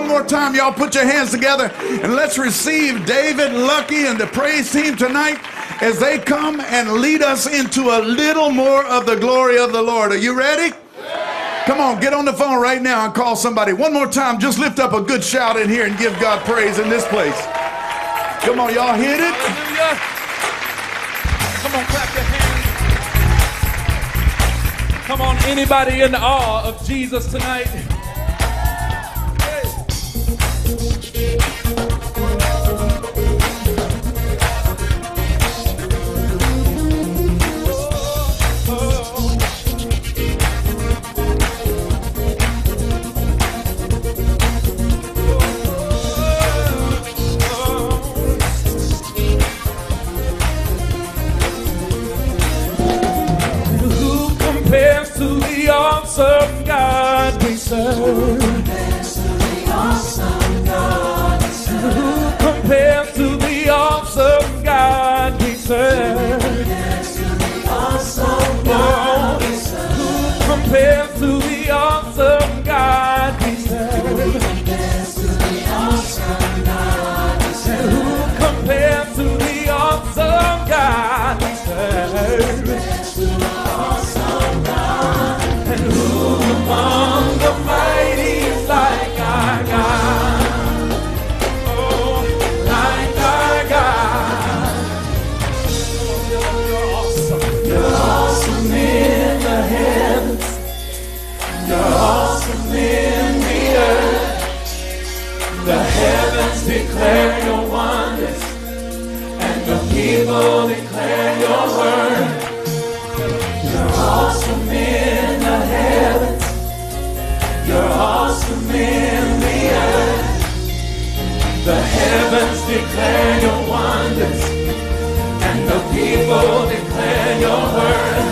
one more time. Y'all put your hands together and let's receive David Luckey and the praise team tonight as they come and lead us into a little more of the glory of the Lord. Are you ready? Yeah. Come on, get on the phone right now and call somebody. One more time, just lift up a good shout in here and give God praise in this place. Come on, y'all hit it. Hallelujah. Come on, clap your hands. Come on, anybody in awe of Jesus tonight? Awesome God we serve. Who compares to the awesome God we serve? Who compares to the awesome God we serve? Who compares to the awesome God we serve? Who compares to the awesome God we serve? Who compares to the awesome God we serve? Who compares to the awesome God we serve? Declare your wonders, and the people declare your word. You're awesome in the heavens, you're awesome in the earth. The heavens declare your wonders, and the people declare your word.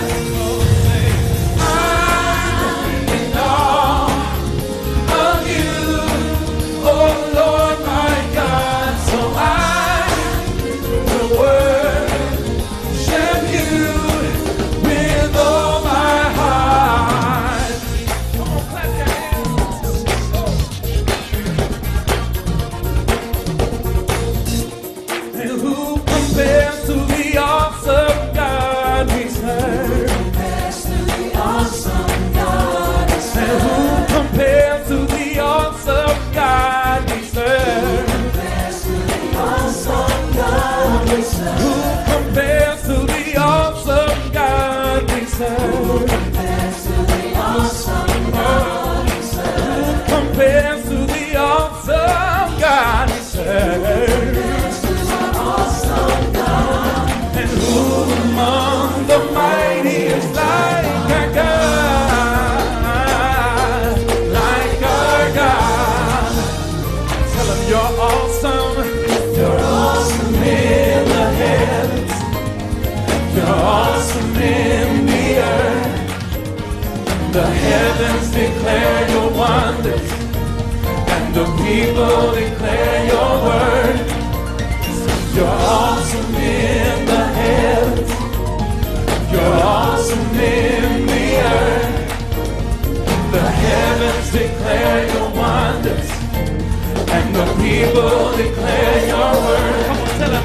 Declare your wonders, and the people declare your word. You're awesome in the heavens, you're awesome in the earth. The heavens declare your wonders, and the people declare your word. Come on, tell them.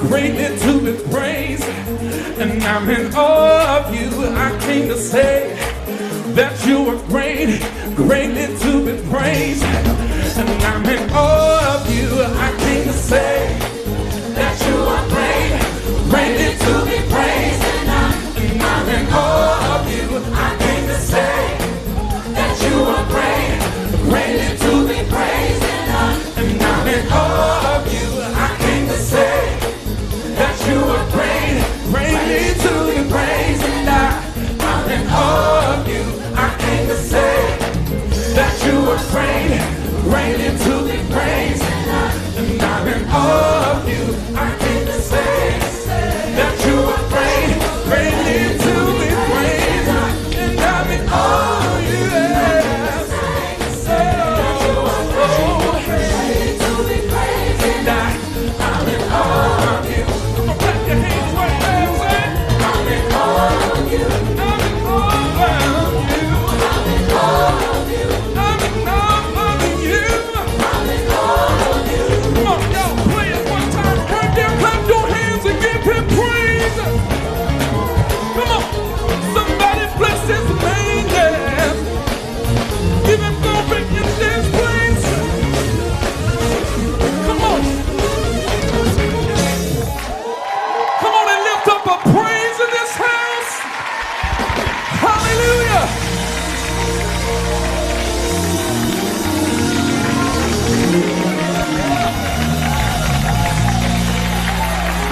Greatly to be praised, and I'm in awe of you. I came to say that you are great, greatly to be praised, and I'm in awe of you. I came to say that you are great, greatly to be praised, and I'm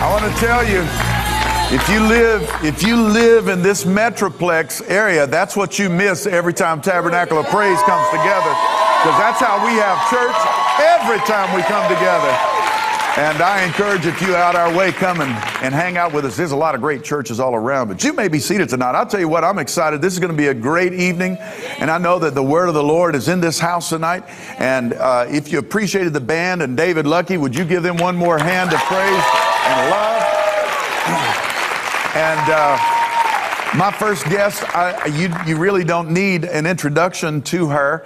I want to tell you, if you live in this Metroplex area, that's what you miss every time Tabernacle of Praise comes together, because that's how we have church every time we come together. And I encourage, if you're out our way, come and hang out with us. There's a lot of great churches all around, but you may be seated tonight. I'll tell you what, I'm excited. This is going to be a great evening, and I know that the word of the Lord is in this house tonight. And if you appreciated the band and David Luckey, would you give them one more hand of praise and love? And my first guest, you really don't need an introduction to her.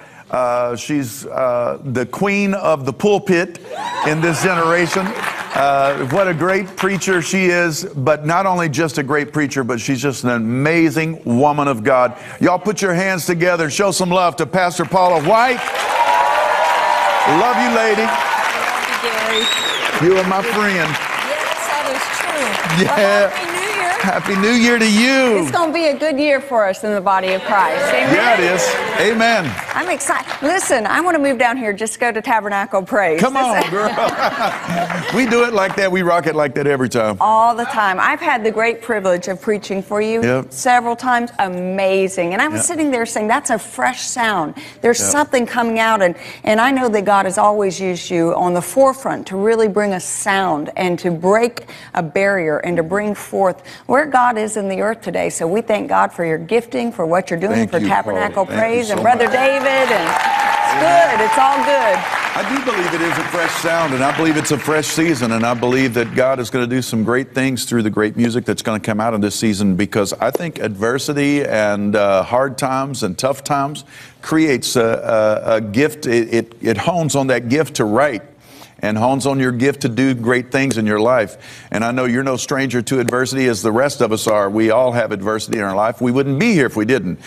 She's the queen of the pulpit in this generation. What a great preacher she is, but not only just a great preacher, but she's just an amazing woman of God. Y'all put your hands together and show some love to Pastor Paula White. Love you, lady. Thank you, Gary. You are my friend. Yes, that is true. Yeah. Well, Happy New Year to you. It's going to be a good year for us in the body of Christ. Amen. Yeah, it is. Amen. I'm excited. Listen, I want to move down here. Just go to Tabernacle Praise. Come on, girl. We do it like that. We rock it like that every time. All the time. I've had the great privilege of preaching for you several times. Amazing. And I was sitting there saying, that's a fresh sound. There's something coming out. And I know that God has always used you on the forefront to really bring a sound and to break a barrier and to bring forth where God is in the earth today. So we thank God for your gifting, for what you're doing, for Tabernacle Praise, and Brother David, and it's good. It's all good. I do believe it is a fresh sound, and I believe it's a fresh season, and I believe that God is going to do some great things through the great music that's going to come out in this season, because I think adversity and hard times and tough times creates a gift. It hones on that gift to write, and hones on your gift to do great things in your life. And I know you're no stranger to adversity, as the rest of us are. We all have adversity in our life. We wouldn't be here if we didn't.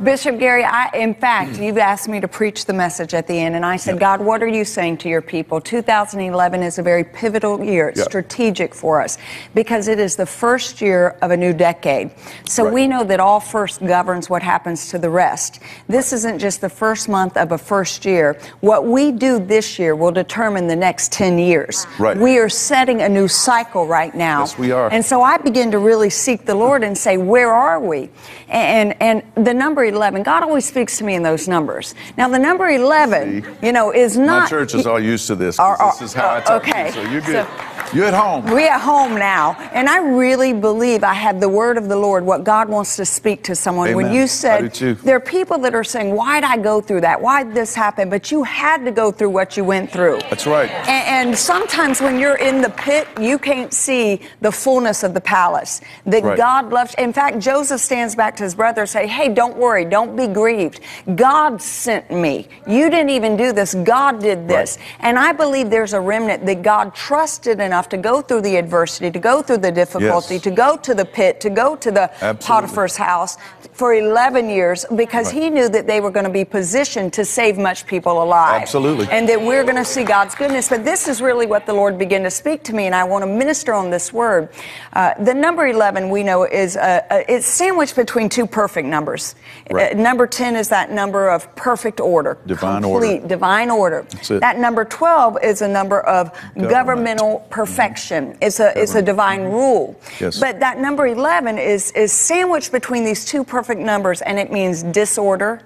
Bishop Gary, in fact, you've asked me to preach the message at the end, and I said, God, what are you saying to your people? 2011 is a very pivotal year. It's strategic for us, because it is the first year of a new decade. So we know that all first governs what happens to the rest. This isn't just the first month of a first year. What we do this year will determine the next 10 years. Right. We are setting a new cycle right now. Yes, we are. And so I begin to really seek the Lord and say, where are we? And the number 11. God always speaks to me in those numbers. Now, the number 11, you know, is not... My church is all used to this. This is how I talk to you, so you're good. So, you're at home. We're at home now. And I really believe I have the word of the Lord, what God wants to speak to someone. Amen. When you said, there are people that are saying, why'd I go through that? Why'd this happen? But you had to go through what you went through. That's right. And sometimes when you're in the pit, you can't see the fullness of the palace. That God loves... In fact, Joseph stands back to his brother and says, hey, don't worry. Don't be grieved. God sent me. You didn't even do this. God did this. Right. And I believe there's a remnant that God trusted enough to go through the adversity, to go through the difficulty, to go to the pit, to go to the Potiphar's house for 11 years, because he knew that they were going to be positioned to save much people alive. Absolutely. And that we're going to see God's goodness. But this is really what the Lord began to speak to me, and I want to minister on this word. The number 11, we know, is it's sandwiched between two perfect numbers. Right. Number 10 is that number of perfect order, complete divine order. That's it. That number 12 is a number of governmental perfection. It's a divine rule. Yes. But that number 11 is sandwiched between these two perfect numbers, and it means disorder,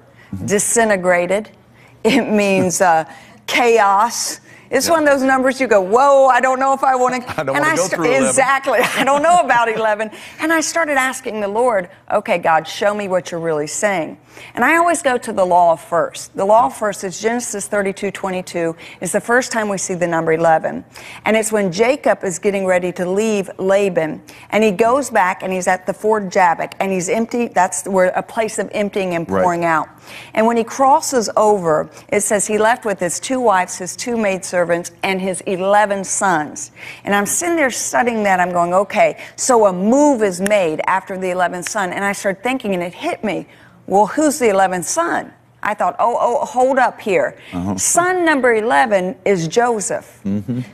disintegrated. It means chaos. It's one of those numbers you go, whoa, I don't know if I want to. I don't want to go through 11. Exactly. I don't know about 11. And I started asking the Lord, okay, God, show me what you're really saying. And I always go to the law of first. The law of first is Genesis 32:22. It's the first time we see the number 11. And it's when Jacob is getting ready to leave Laban. And he goes back and he's at the ford Jabbok. And he's empty. That's where a place of emptying and pouring out. And when he crosses over, it says he left with his two wives, his two maidservants, and his 11 sons. And I'm sitting there studying that. I'm going, okay, so a move is made after the 11th son. And I started thinking, and it hit me, well, who's the 11th son? I thought, oh, hold up here. Son number 11 is Joseph.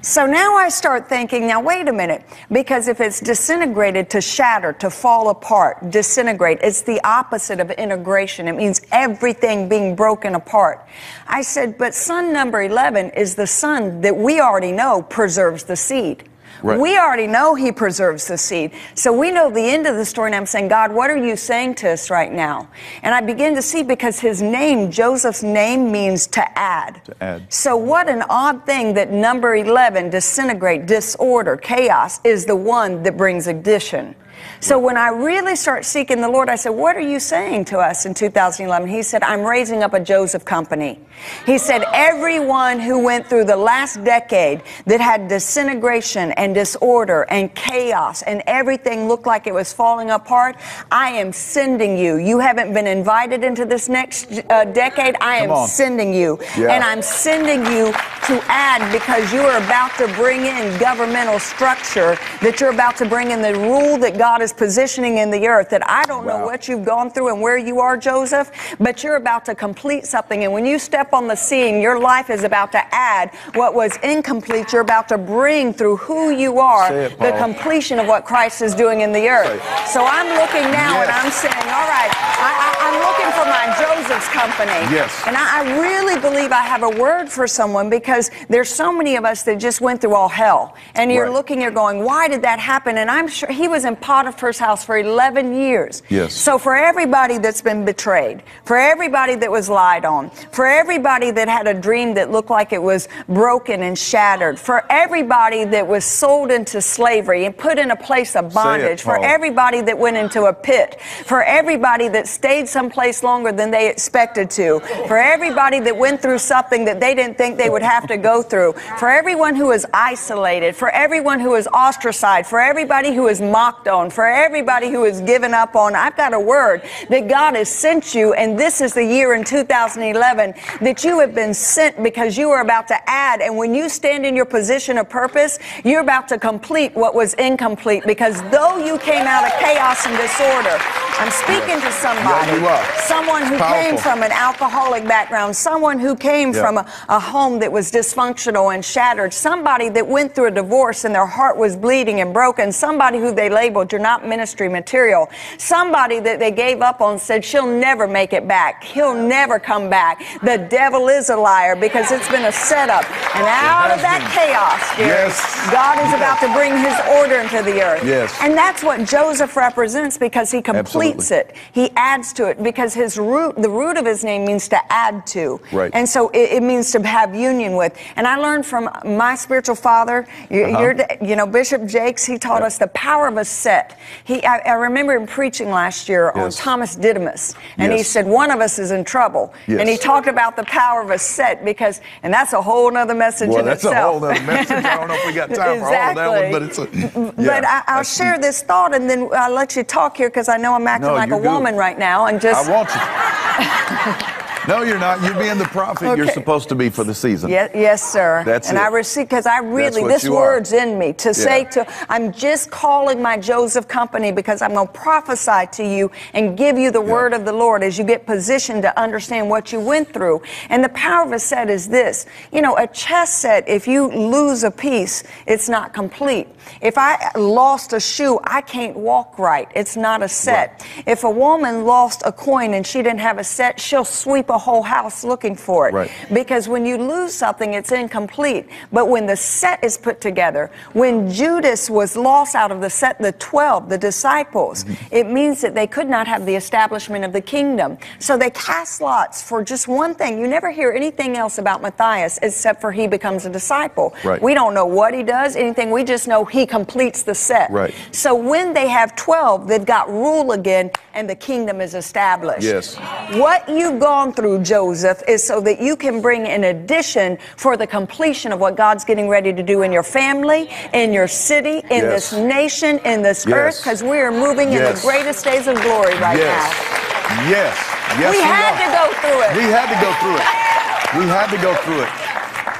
So now I start thinking, now wait a minute, because if it's disintegrated, to shatter, to fall apart, disintegrate, it's the opposite of integration. It means everything being broken apart. I said, but son number 11 is the son that we already know preserves the seed. Right. We already know he preserves the seed. So we know the end of the story, and I'm saying, God, what are you saying to us right now? And I begin to see, because his name, Joseph's name, means to add. To add. So what an odd thing that number 11, disintegrate, disorder, chaos, is the one that brings addition. So when I really start seeking the Lord, I said, what are you saying to us in 2011? He said, I'm raising up a Joseph company. He said, everyone who went through the last decade that had disintegration and disorder and chaos and everything looked like it was falling apart, I am sending you. You haven't been invited into this next decade. I am sending you. Yeah. And I'm sending you to add, because you are about to bring in governmental structure, that you're about to bring in the rule that God is positioning in the earth, that I don't know what you've gone through and where you are, Joseph, but you're about to complete something. And when you step on the scene, your life is about to add what was incomplete. You're about to bring through who you are the completion of what Christ is doing in the earth. So I'm looking now and I'm saying, all right, I'm looking for my Joseph's company. Yes. And I really believe I have a word for someone, because there's so many of us that just went through all hell. And you're looking, you're going, why did that happen? And I'm sure he was in Potiphar's house for 11 years. Yes. So for everybody that's been betrayed, for everybody that was lied on, for everybody that had a dream that looked like it was broken and shattered, for everybody that was sold into slavery and put in a place of bondage, for everybody that went into a pit, for everybody that stayed someplace longer than they expected to, for everybody that went through something that they didn't think they would have to go through, for everyone who was isolated, for everyone who was ostracized, for everybody who was mocked on, for everybody who is given up on, I've got a word that God has sent you, and this is the year in 2011 that you have been sent, because you are about to add. And when you stand in your position of purpose, you're about to complete what was incomplete, because though you came out of chaos and disorder, I'm speaking to somebody, someone who came from an alcoholic background, someone who came from a home that was dysfunctional and shattered, somebody that went through a divorce and their heart was bleeding and broken, somebody who they labeled, you're not ministry material, somebody that they gave up on, said, she'll never make it back, he'll never come back, the devil is a liar, because it's been a setup. And out of that chaos, Gary, God is about to bring his order into the earth. And that's what Joseph represents, because he completes it, he adds to it, because his root, the root of his name, means to add to. And so it means to have union with. And I learned from my spiritual father, you know, Bishop Jakes, he taught us the power of a set. I remember him preaching last year on Thomas Didymus, and he said, one of us is in trouble. And he talked about the power of a set, because, and that's a whole nother message in itself. That's a whole nother message. I don't know if we got time for all of that one, but it's a, but I'll share this thought, and then I'll let you talk here, because I know I'm acting like a woman right now, and just. I want you. No, you're not. You're being the prophet you're supposed to be for the season. Yes, sir. That's it. And I receive, because I really, this word's in me to say to, I'm just calling my Joseph company, because I'm going to prophesy to you and give you the word of the Lord as you get positioned to understand what you went through. And the power of a set is this. You know, a chess set, if you lose a piece, it's not complete. If I lost a shoe, I can't walk right. It's not a set. Right. If a woman lost a coin and she didn't have a set, she'll sweep a whole house looking for it. Right. Because when you lose something, it's incomplete. But when the set is put together, when Judas was lost out of the set, the 12, the disciples, it means that they could not have the establishment of the kingdom. So they cast lots for just one thing. You never hear anything else about Matthias except for he becomes a disciple. Right. We don't know what he does, anything. We just know he completes the set. Right. So when they have 12, they've got rule again, and the kingdom is established. Yes. What you've gone through, Joseph, is so that you can bring an addition for the completion of what God's getting ready to do in your family, in your city, in this nation, in this earth, because we are moving in the greatest days of glory right now. We had to go through it.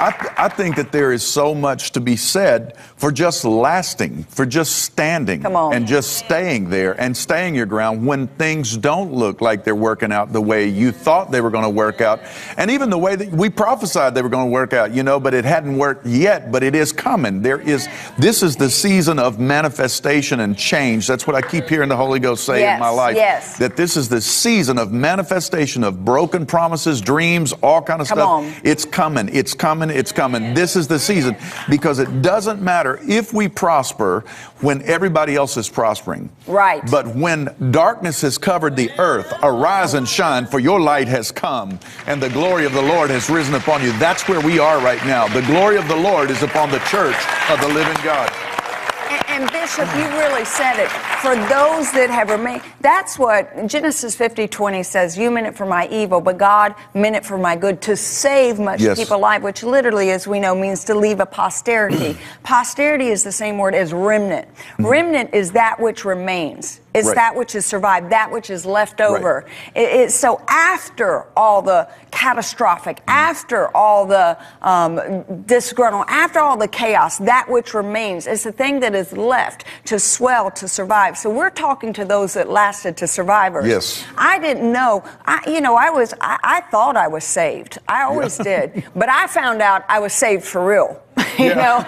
I think that there is so much to be said for just lasting, for just standing and just staying there and staying your ground when things don't look like they're working out the way you thought they were going to work out. And even the way that we prophesied they were going to work out, you know, but it hadn't worked yet, but it is coming. There is, this is the season of manifestation and change. That's what I keep hearing the Holy Ghost say in my life, that this is the season of manifestation of broken promises, dreams, all kind of stuff. It's coming. It's coming. coming. It's coming. This is the season, because it doesn't matter if we prosper when everybody else is prospering. Right. But when darkness has covered the earth, arise and shine, for your light has come, and the glory of the Lord has risen upon you. That's where we are right now. The glory of the Lord is upon the church of the living God. And Bishop, you really said it. For those that have remained, that's what Genesis 50:20 says. You meant it for my evil, but God meant it for my good, to save much yes. people alive, which literally, as we know, means to leave a posterity. Posterity is the same word as remnant. Remnant is that which remains. It's right. that which is survived, that which is left over. Right. It's so after all the catastrophic, after all the disgruntled, after all the chaos, that which remains is the thing that is left to swell, to survive. So we're talking to those that lasted, to survivors. Yes. I didn't know. I thought I was saved. I always did. But I found out I was saved for real. You know,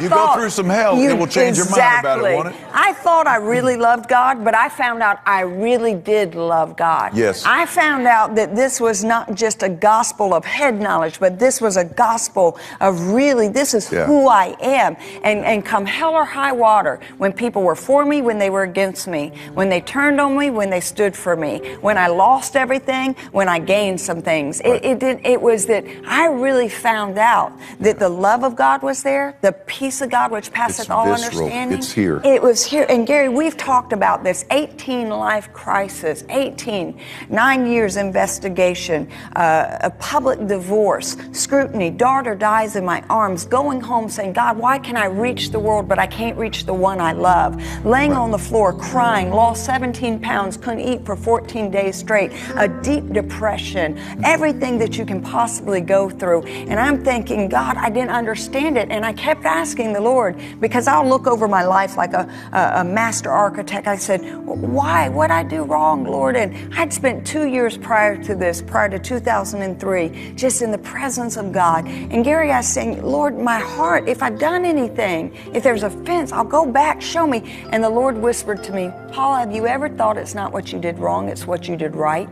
you go through some hell, it will change your mind about it, won't it? I thought I really loved God, but I found out I really did love God. Yes. I found out that this was not just a gospel of head knowledge, but this was a gospel of really, this is who I am. And come hell or high water, when people were for me, when they were against me, when they turned on me, when they stood for me, when I lost everything, when I gained some things. Right. It was that I really found out that the love of God was there, the peace of God which passeth all understanding. It's here. It was here. And Gary, we've talked about this 18 life crisis, 18, 9 years investigation, a public divorce, scrutiny, daughter dies in my arms, going home saying, God, why can I reach the world, but I can't reach the one I love? Laying on the floor, crying, lost 17 pounds, couldn't eat for 14 days straight, a deep depression, everything that you can possibly go through. And I'm thinking, God, I didn't understand it. And I kept asking the Lord, because I'll look over my life like a master architect. I said, why? What I do wrong, Lord? And I'd spent 2 years prior to this, prior to 2003, just in the presence of God. And Gary, I sang, Lord, my heart, if I've done anything, if there's offense, I'll go back, show me. And the Lord whispered to me, Paula, have you ever thought it's not what you did wrong, it's what you did right?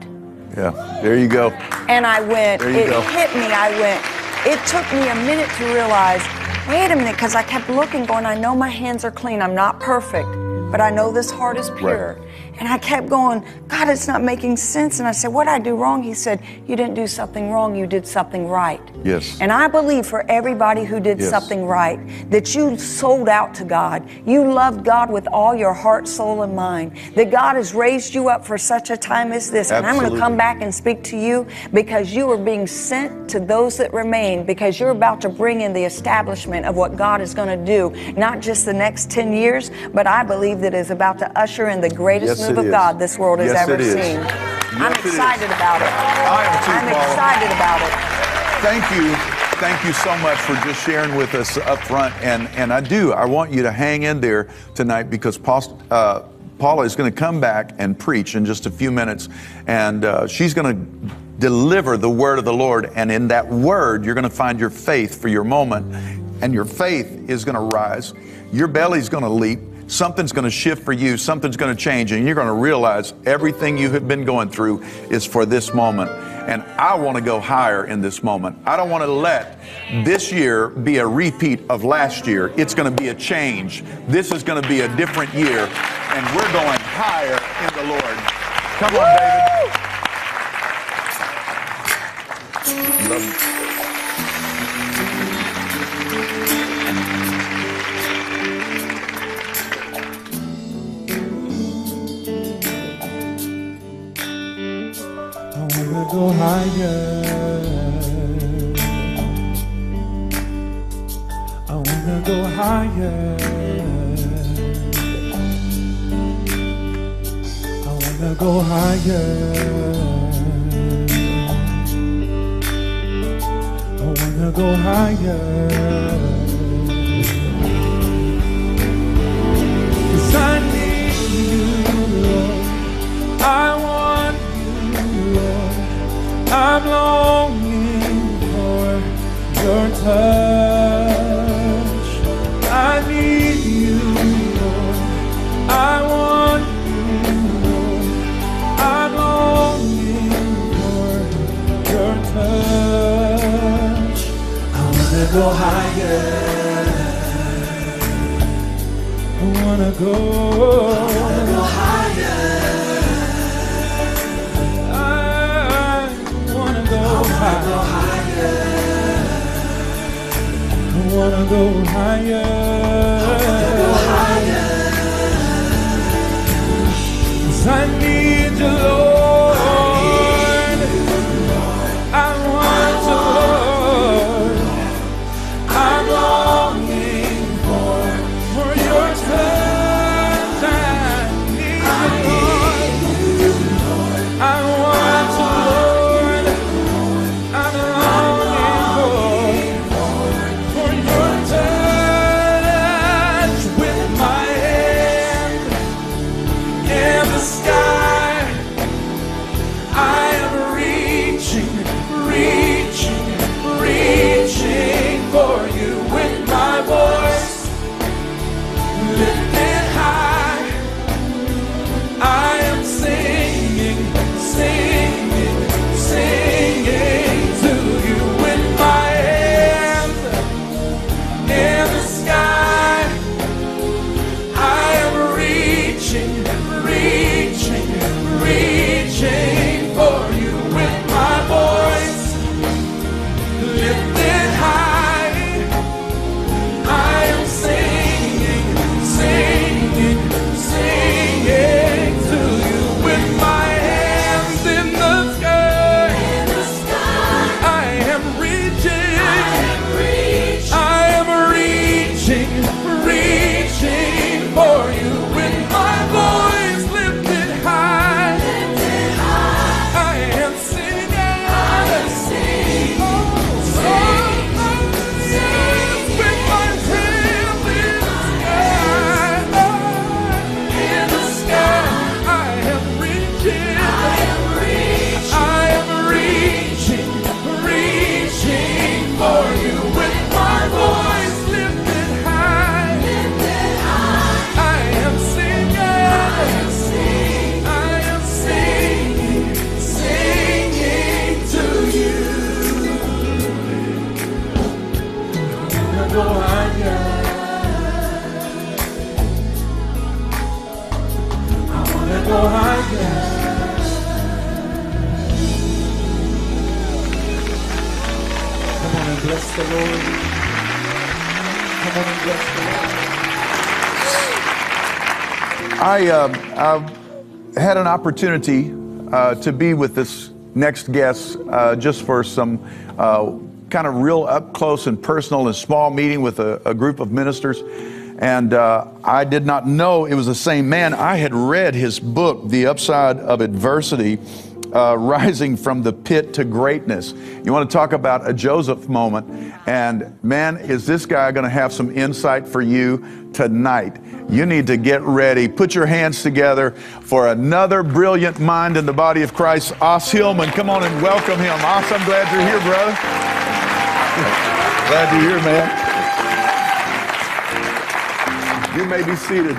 Yeah, there you go. And I went, hit me, I went, it took me a minute to realize, wait a minute, because I kept looking, going, I know my hands are clean, I'm not perfect, but I know this heart is pure. Right. And I kept going, God, it's not making sense. And I said, what did I do wrong? He said, you didn't do something wrong, you did something right. Yes. And I believe for everybody who did something right, that you sold out to God. You loved God with all your heart, soul, and mind. That God has raised you up for such a time as this. Absolutely. And I'm going to come back and speak to you, because you are being sent to those that remain, because you're about to bring in the establishment of what God is going to do, not just the next 10 years, but I believe that is about to usher in the greatest move of God this world has ever seen. I'm excited about it. I am too, Paula. I'm excited about it. Thank you. Thank you so much for just sharing with us up front. And I want you to hang in there tonight, because Paula is going to come back and preach in just a few minutes. And she's going to deliver the word of the Lord. And in that word, you're going to find your faith for your moment. And your faith is going to rise. Your belly's going to leap. Something's going to shift for you. Something's going to change. And you're going to realize everything you have been going through is for this moment. And I want to go higher in this moment. I don't want to let this year be a repeat of last year. It's going to be a change. This is going to be a different year. And we're going higher in the Lord. Come on, David. Love you. Go higher. I wanna go higher. I wanna go higher. I wanna go higher. 'Cause I need you, Lord. I want. I'm longing for your touch. I need you, Lord. I want you, Lord. I'm longing for your touch. I I had an opportunity to be with this next guest just for some kind of real up close and personal and small meeting with a group of ministers. And I did not know it was the same man. I had read his book, The Upside of Adversity, Rising from the Pit to Greatness. You want to talk about a Joseph moment. And man, is this guy going to have some insight for you tonight. You need to get ready. Put your hands together for another brilliant mind in the body of Christ, Os Hillman. Come on and welcome him. Os, I'm glad you're here, brother. Glad you're here, man. You may be seated.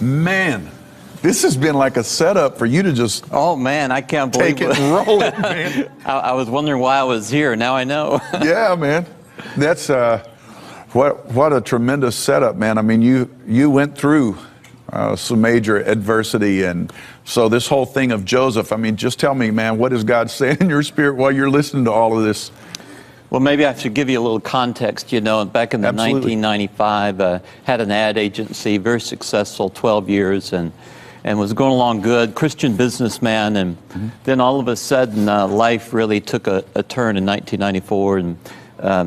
Man. This has been like a setup for you to just I can't believe it. Roll it, man. I was wondering why I was here. Now I know. Yeah, man. That's what a tremendous setup, man. I mean, you went through some major adversity, and so this whole thing of Joseph. I mean, just tell me, man, what is God saying in your spirit while you're listening to all of this? Well, maybe I should give you a little context. You know, back in the 1995, had an ad agency, very successful, 12 years, and was going along good, Christian businessman, and then all of a sudden life really took a turn in 1994, and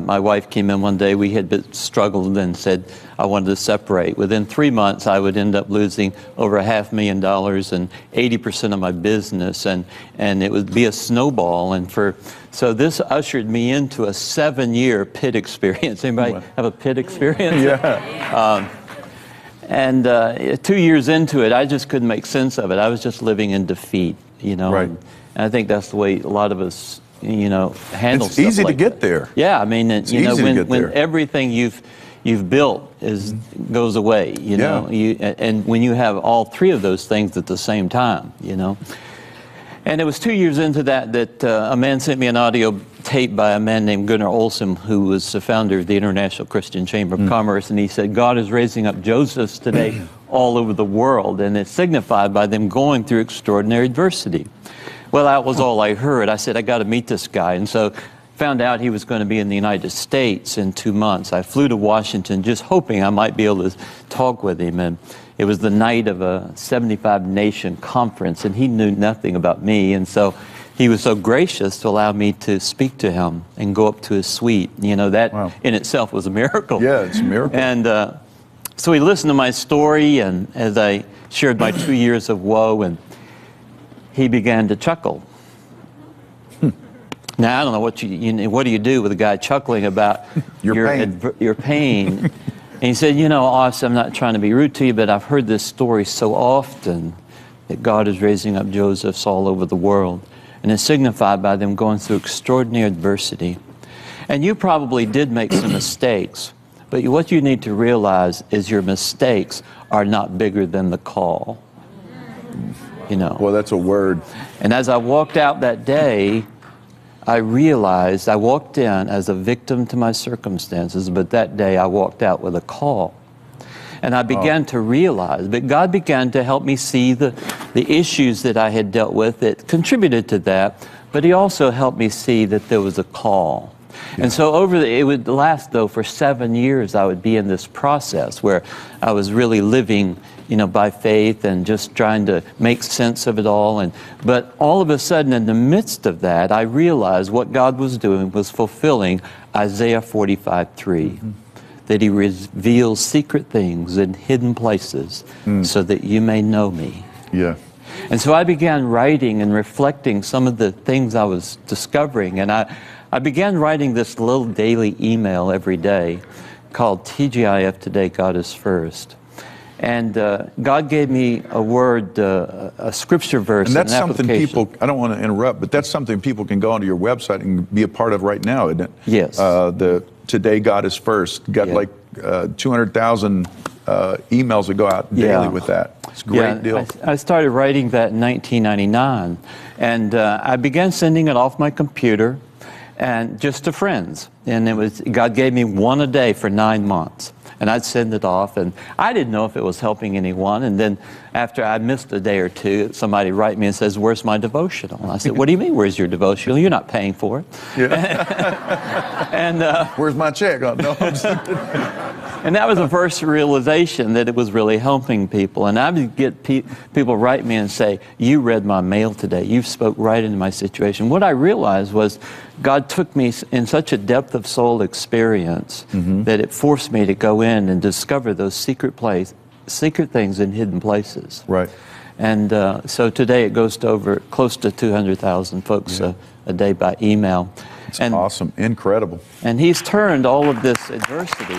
my wife came in one day. We had struggled and said, I wanted to separate. Within 3 months, I would end up losing over $500,000 and 80% of my business, and it would be a snowball. And so this ushered me into a 7-year pit experience. Anybody have a pit experience? Yeah. And 2 years into it, I just couldn't make sense of it. I was just living in defeat, you know. Right. And I think that's the way a lot of us, you know, handle stuff. It's easy to get there. Yeah, I mean, you know, when everything you've built goes away, you know. And when you have all three of those things at the same time, you know. And it was 2 years into that a man sent me an audio tape by a man named Gunnar Olson, who was the founder of the International Christian Chamber of Commerce, and he said, God is raising up Josephs today all over the world, and it's signified by them going through extraordinary adversity. Well, that was all I heard. I said, I got to meet this guy. And so found out he was going to be in the United States in 2 months. I flew to Washington just hoping I might be able to talk with him. And it was the night of a 75-nation conference, and he knew nothing about me. And so he was so gracious to allow me to speak to him and go up to his suite. You know, that in itself was a miracle. Yeah, it's a miracle. And so he listened to my story, and as I shared my 2 years of woe, and he began to chuckle. Now, I don't know what do you do with a guy chuckling about your pain? And he said, you know, Os, I'm not trying to be rude to you, but I've heard this story so often that God is raising up Josephs all over the world. And it's signified by them going through extraordinary adversity. And you probably did make some mistakes, but what you need to realize is your mistakes are not bigger than the call. You know. Well, that's a word. And as I walked out that day, I realized I walked in as a victim to my circumstances, but that day I walked out with a call. And I began to realize, but God began to help me see the issues that I had dealt with that contributed to that, but he also helped me see that there was a call. Yeah. And so it would last, though, for 7 years I would be in this process where I was really living, you know, by faith and just trying to make sense of it all. But all of a sudden, in the midst of that, I realized what God was doing was fulfilling Isaiah 45:3. Mm-hmm. That he reveals secret things in hidden places so that you may know me. Yeah. And so I began writing and reflecting some of the things I was discovering. And I began writing this little daily email every day called TGIF Today, God is First. And God gave me a word, a scripture verse. And that's something people, I don't want to interrupt, but that's something people can go onto your website and be a part of right now, isn't it? Yes. The Today God is First. Got like 200,000 emails that go out daily with that. It's a great deal. I started writing that in 1999. And I began sending it off my computer and just to friends. And it was, God gave me one a day for 9 months. And I'd send it off, and I didn't know if it was helping anyone. And then after I missed a day or two, somebody write me and says, where's my devotional? And I said, what do you mean, where's your devotional? You're not paying for it. Yeah. And, where's my check? Oh, no, and that was the first realization that it was really helping people. And I would get people write me and say, you read my mail today. You spoke right into my situation. What I realized was God took me in such a depth of soul experience that it forced me to go in and discover those secret things in hidden places. Right. And so today it goes to over close to 200,000 folks a day by email. It's awesome, incredible. And he's turned all of this adversity.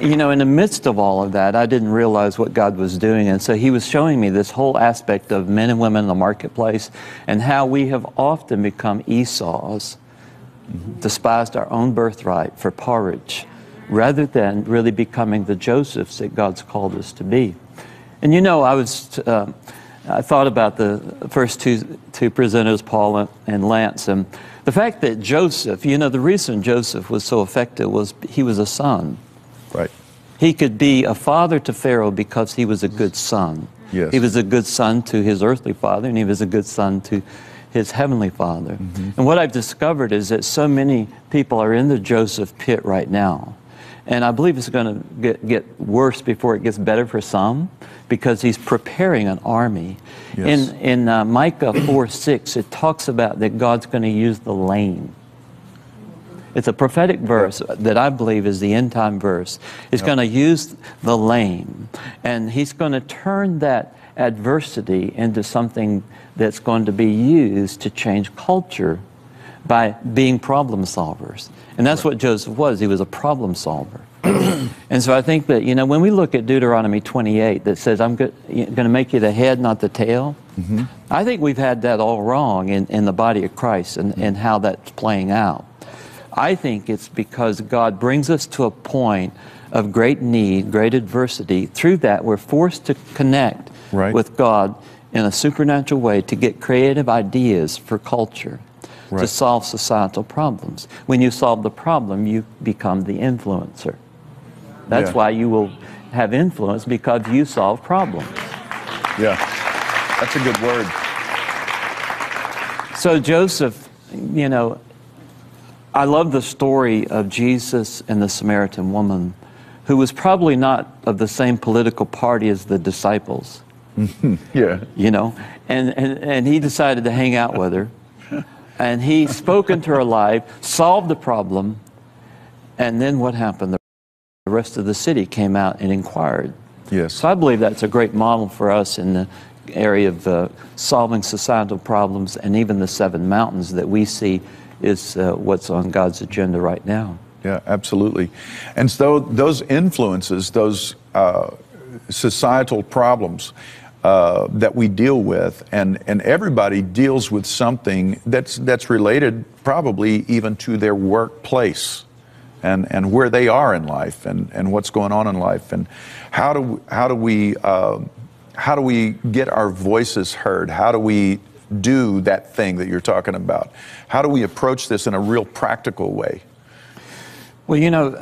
You know, in the midst of all of that, I didn't realize what God was doing. And so he was showing me this whole aspect of men and women in the marketplace and how we have often become Esau's, despised our own birthright for porridge, rather than really becoming the Josephs that God's called us to be. And you know, I thought about the first two presenters, Paula and Lance, and the fact that Joseph, you know, the reason Joseph was so effective was he was a son. Right. He could be a father to Pharaoh because he was a good son. Yes. He was a good son to his earthly father, and he was a good son to his heavenly father. And what I've discovered is that so many people are in the Joseph pit right now. And I believe it's going to get worse before it gets better for some, because he's preparing an army. Yes. In Micah 4:6, it talks about that God's going to use the lame. It's a prophetic verse that I believe is the end-time verse. He's going to use the lame, and he's going to turn that adversity into something that's going to be used to change culture by being problem solvers. And that's what Joseph was. He was a problem solver. And so I think that, you know, when we look at Deuteronomy 28 that says, I'm going to make you the head, not the tail, I think we've had that all wrong in the body of Christ and how that's playing out. I think it's because God brings us to a point of great need, great adversity. Through that, we're forced to connect with God in a supernatural way to get creative ideas for culture, right, to solve societal problems. When you solve the problem, you become the influencer. That's why you will have influence, because you solve problems. Yeah, that's a good word. So Joseph, you know, I love the story of Jesus and the Samaritan woman, who was probably not of the same political party as the disciples. Yeah. You know, and he decided to hang out with her. And he spoke into her life, solved the problem, and then what happened? The rest of the city came out and inquired. Yes. So I believe that's a great model for us in the area of solving societal problems, and even the seven mountains that we see is what's on God's agenda right now. Yeah, absolutely. And so those influences, those societal problems that we deal with, and everybody deals with something that's related probably even to their workplace, and where they are in life, and what's going on in life, and how do we get our voices heard? How do we do that thing that you're talking about? How do we approach this in a real practical way? Well, you know,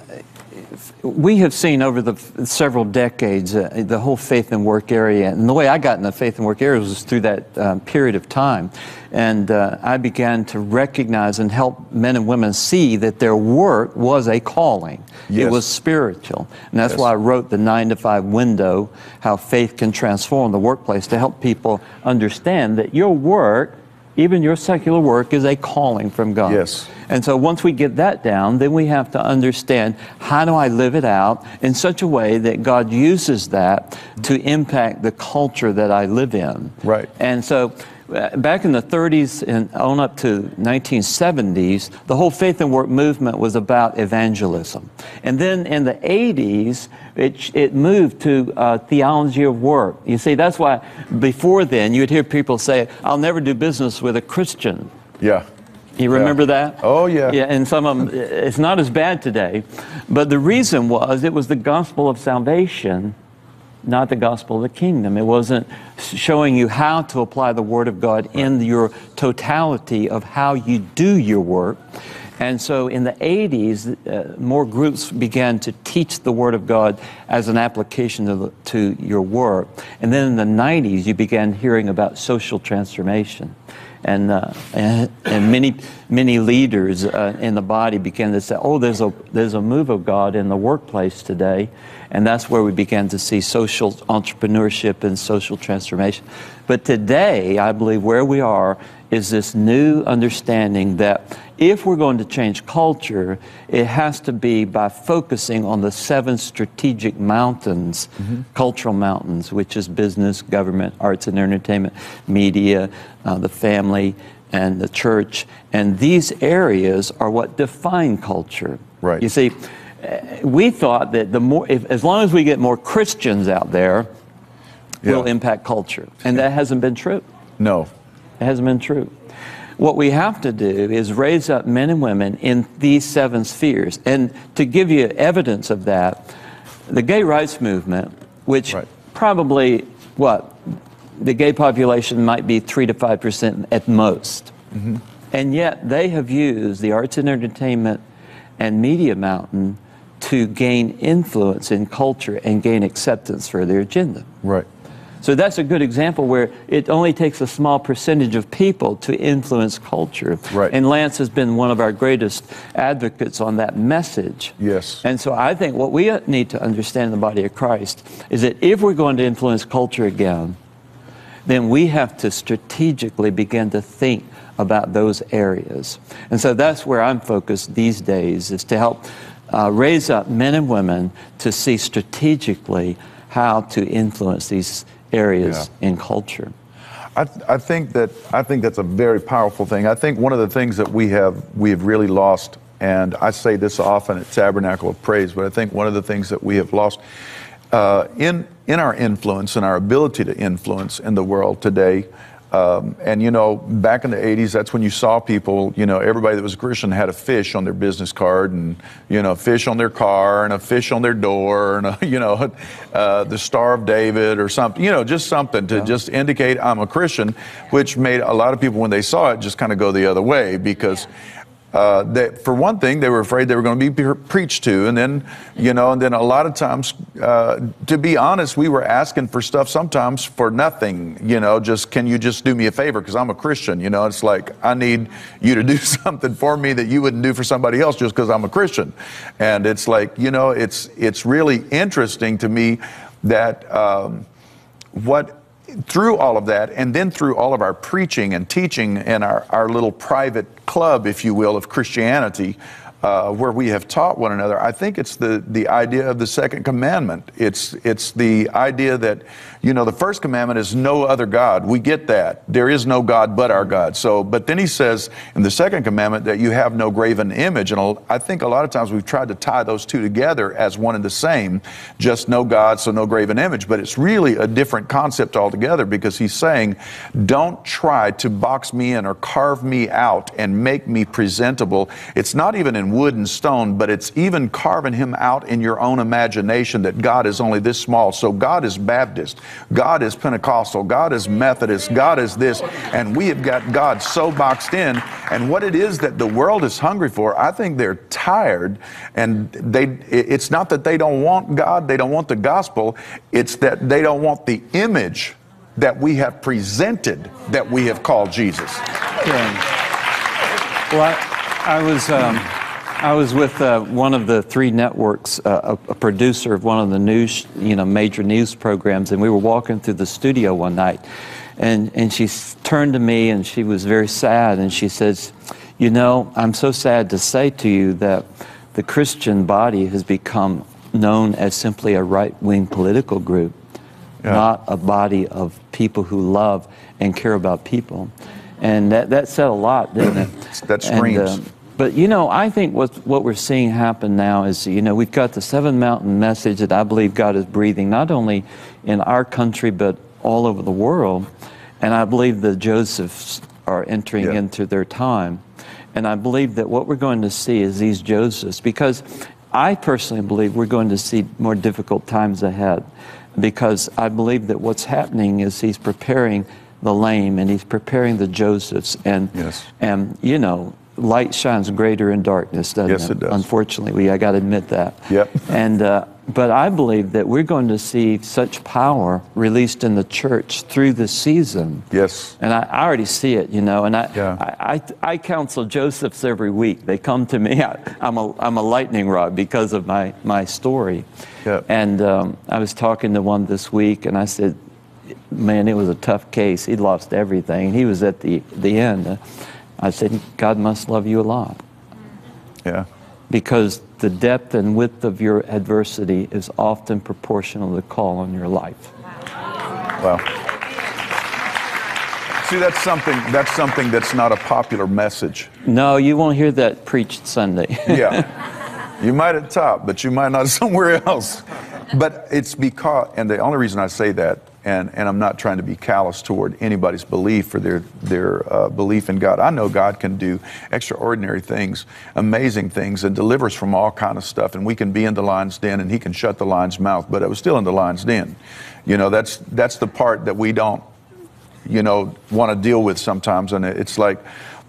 we have seen over the several decades the whole faith and work area, and the way I got in the faith and work area was through that period of time, and I began to recognize and help men and women see that their work was a calling. Yes. It was spiritual, and that's why I wrote the 9-to-5 window, how faith can transform the workplace, to help people understand that your work, even your secular work, is a calling from God. Yes. And so once we get that down, then we have to understand, how do I live it out in such a way that God uses that to impact the culture that I live in? Right. And so back in the 30s and on up to 1970s, the whole faith and work movement was about evangelism. And then in the 80s, it moved to theology of work. You see, that's why before then you'd hear people say, I'll never do business with a Christian. Yeah. You remember that? Oh, yeah. Yeah, and some of them, it's not as bad today. But the reason was, it was the gospel of salvation, not the gospel of the kingdom. It wasn't showing you how to apply the Word of God in your totality of how you do your work. And so in the 80s, more groups began to teach the Word of God as an application to your work. And then in the 90s, you began hearing about social transformation. And many leaders in the body began to say, oh, there's a move of God in the workplace today, and that's where we began to see social entrepreneurship and social transformation. But today, I believe where we are is this new understanding that if we're going to change culture, it has to be by focusing on the seven strategic mountains, cultural mountains, which is business, government, arts and entertainment, media, the family, and the church. And these areas are what define culture. Right. You see, we thought that as long as we get more Christians out there, we'll impact culture. And that hasn't been true. No. It hasn't been true. What we have to do is raise up men and women in these seven spheres. And to give you evidence of that, the gay rights movement, which probably, the gay population might be 3 to 5% at most. And yet they have used the arts and entertainment and media mountain to gain influence in culture and gain acceptance for their agenda. Right. So that's a good example where it only takes a small percentage of people to influence culture. Right. And Lance has been one of our greatest advocates on that message. Yes. And so I think what we need to understand in the body of Christ is that if we're going to influence culture again, then we have to strategically begin to think about those areas. And so that's where I'm focused these days, is to help raise up men and women to see strategically how to influence these areas in culture. I think that's a very powerful thing. I think one of the things that we have really lost, and I say this often at Tabernacle of Praise, but I think one of the things that we have lost in our influence and our ability to influence in the world today And, you know, back in the 80s, that's when you saw people, you know, everybody that was a Christian had a fish on their business card and, you know, a fish on their car and a fish on their door and, the Star of David or something, you know, just something to just indicate I'm a Christian, which made a lot of people, when they saw it, just kind of go the other way because... for one thing, they were afraid they were going to be preached to. And then, you know, and then a lot of times, to be honest, we were asking for stuff sometimes for nothing, you know, just, can you just do me a favor? Because I'm a Christian, you know, it's like, I need you to do something for me that you wouldn't do for somebody else just because I'm a Christian. And it's like, you know, it's really interesting to me that through all of that, and then through all of our preaching and teaching and our little private club, if you will, of Christianity, where we have taught one another, I think it's the idea of the second commandment. It's the idea that, you know, the first commandment is no other God. We get that. There is no God but our God. So, but then he says in the second commandment that you have no graven image. And I think a lot of times we've tried to tie those two together as one and the same, just no God, so no graven image. But it's really a different concept altogether because he's saying, don't try to box me in or carve me out and make me presentable. It's not even in wood and stone, but it's even carving him out in your own imagination that God is only this small. So God is Baptist, God is Pentecostal, God is Methodist, God is this, and we have got God so boxed in. And what it is that the world is hungry for, I think they're tired, and it's not that they don't want God, they don't want the gospel, it's that they don't want the image that we have presented that we have called Jesus. Yeah. Well, I was with one of the three networks, a producer of one of the news, major news programs, and we were walking through the studio one night, and she turned to me, and she was very sad, and she says, you know, I'm so sad to say to you that the Christian body has become known as simply a right-wing political group, not a body of people who love and care about people. And that said a lot, didn't it? That screams. But, you know, I think what we're seeing happen now is, you know, we've got the Seven Mountain message that I believe God is breathing, not only in our country, but all over the world. And I believe the Josephs are entering into their time. And I believe that what we're going to see is these Josephs, because I personally believe we're going to see more difficult times ahead, because I believe that what's happening is he's preparing the lame and he's preparing the Josephs. And, you know, light shines greater in darkness, doesn't it? Yes, it does. Unfortunately, I got to admit that. Yep. And, but I believe that we're going to see such power released in the church through the season. Yes. And I already see it, you know, and I counsel Josephs every week. They come to me. I'm a lightning rod because of my story. Yep. And I was talking to one this week, and I said, man, it was a tough case. He'd lost everything. He was at the end. I said, God must love you a lot. Yeah. Because the depth and width of your adversity is often proportional to the call on your life. Wow. See, that's something that's not a popular message. No, you won't hear that preached Sunday. Yeah. You might at top, but you might not somewhere else. But it's because, and the only reason I say that, and I'm not trying to be callous toward anybody's belief or their belief in God. I know God can do extraordinary things, amazing things, and deliver us from all kind of stuff. And we can be in the lion's den, and he can shut the lion's mouth, but it was still in the lion's den. You know, that's the part that we don't, you know, want to deal with sometimes. And it's like,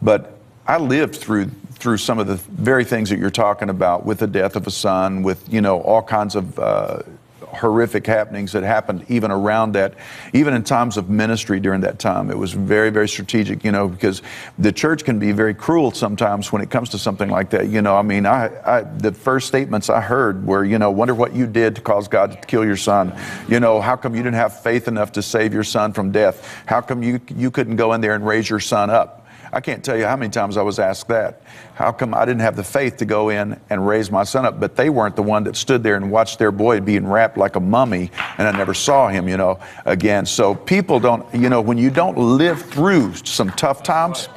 but I lived through some of the very things that you're talking about, with the death of a son, with, you know, all kinds of... horrific happenings that happened even around that, even in times of ministry during that time. It was very, very strategic, you know, because the church can be very cruel sometimes when it comes to something like that. You know, I mean, I the first statements I heard were, you know, wonder what you did to cause God to kill your son. You know, how come you didn't have faith enough to save your son from death? How come you couldn't go in there and raise your son up? I can't tell you how many times I was asked that. How come I didn't have the faith to go in and raise my son up? But they weren't the one that stood there and watched their boy being wrapped like a mummy, and I never saw him, you know, again. So people don't, you know, when you don't live through some tough times,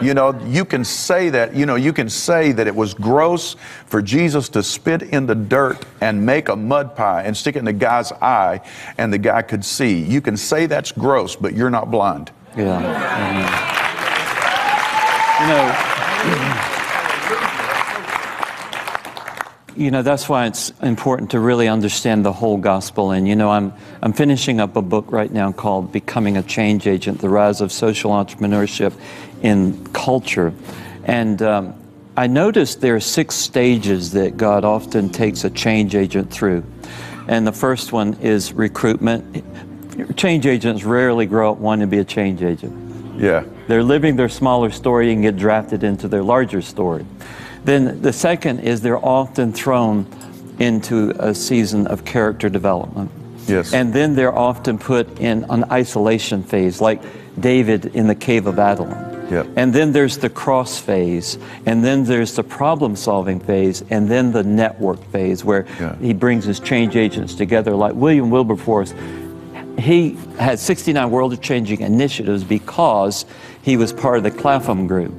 you know, you can say that, you know, you can say that it was gross for Jesus to spit in the dirt and make a mud pie and stick it in the guy's eye and the guy could see. You can say that's gross, but you're not blind. Yeah. You know, that's why it's important to really understand the whole gospel. And, you know, I'm finishing up a book right now called Becoming a Change Agent, The Rise of Social Entrepreneurship in Culture. And I noticed there are 6 stages that God often takes a change agent through. And the first one is recruitment. Change agents rarely grow up wanting to be a change agent. Yeah. They're living their smaller story and get drafted into their larger story. Then the second is they're often thrown into a season of character development. Yes. And then they're often put in an isolation phase, like David in the cave of Adullam. Yep. And then there's the cross phase, and then there's the problem-solving phase, and then the network phase, where he brings his change agents together, like William Wilberforce. He had 69 world-changing initiatives because he was part of the Clapham group,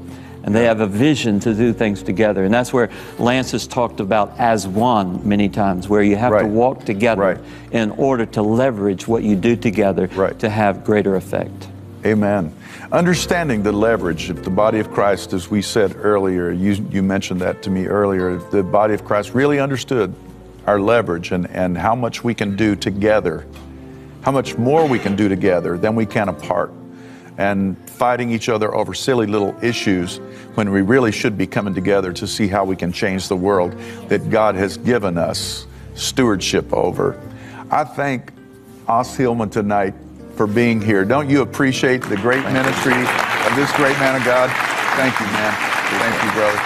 and they have a vision to do things together. And that's where Lance has talked about as one many times, where you have to walk together in order to leverage what you do together to have greater effect. Amen. Understanding the leverage of the body of Christ, as we said earlier, you mentioned that to me earlier, the body of Christ really understood our leverage and how much we can do together, how much more we can do together than we can apart, and fighting each other over silly little issues when we really should be coming together to see how we can change the world that God has given us stewardship over. I thank Os Hillman tonight for being here. Don't you appreciate the great ministry of this great man of God? Thank you, man. Thank you, brother.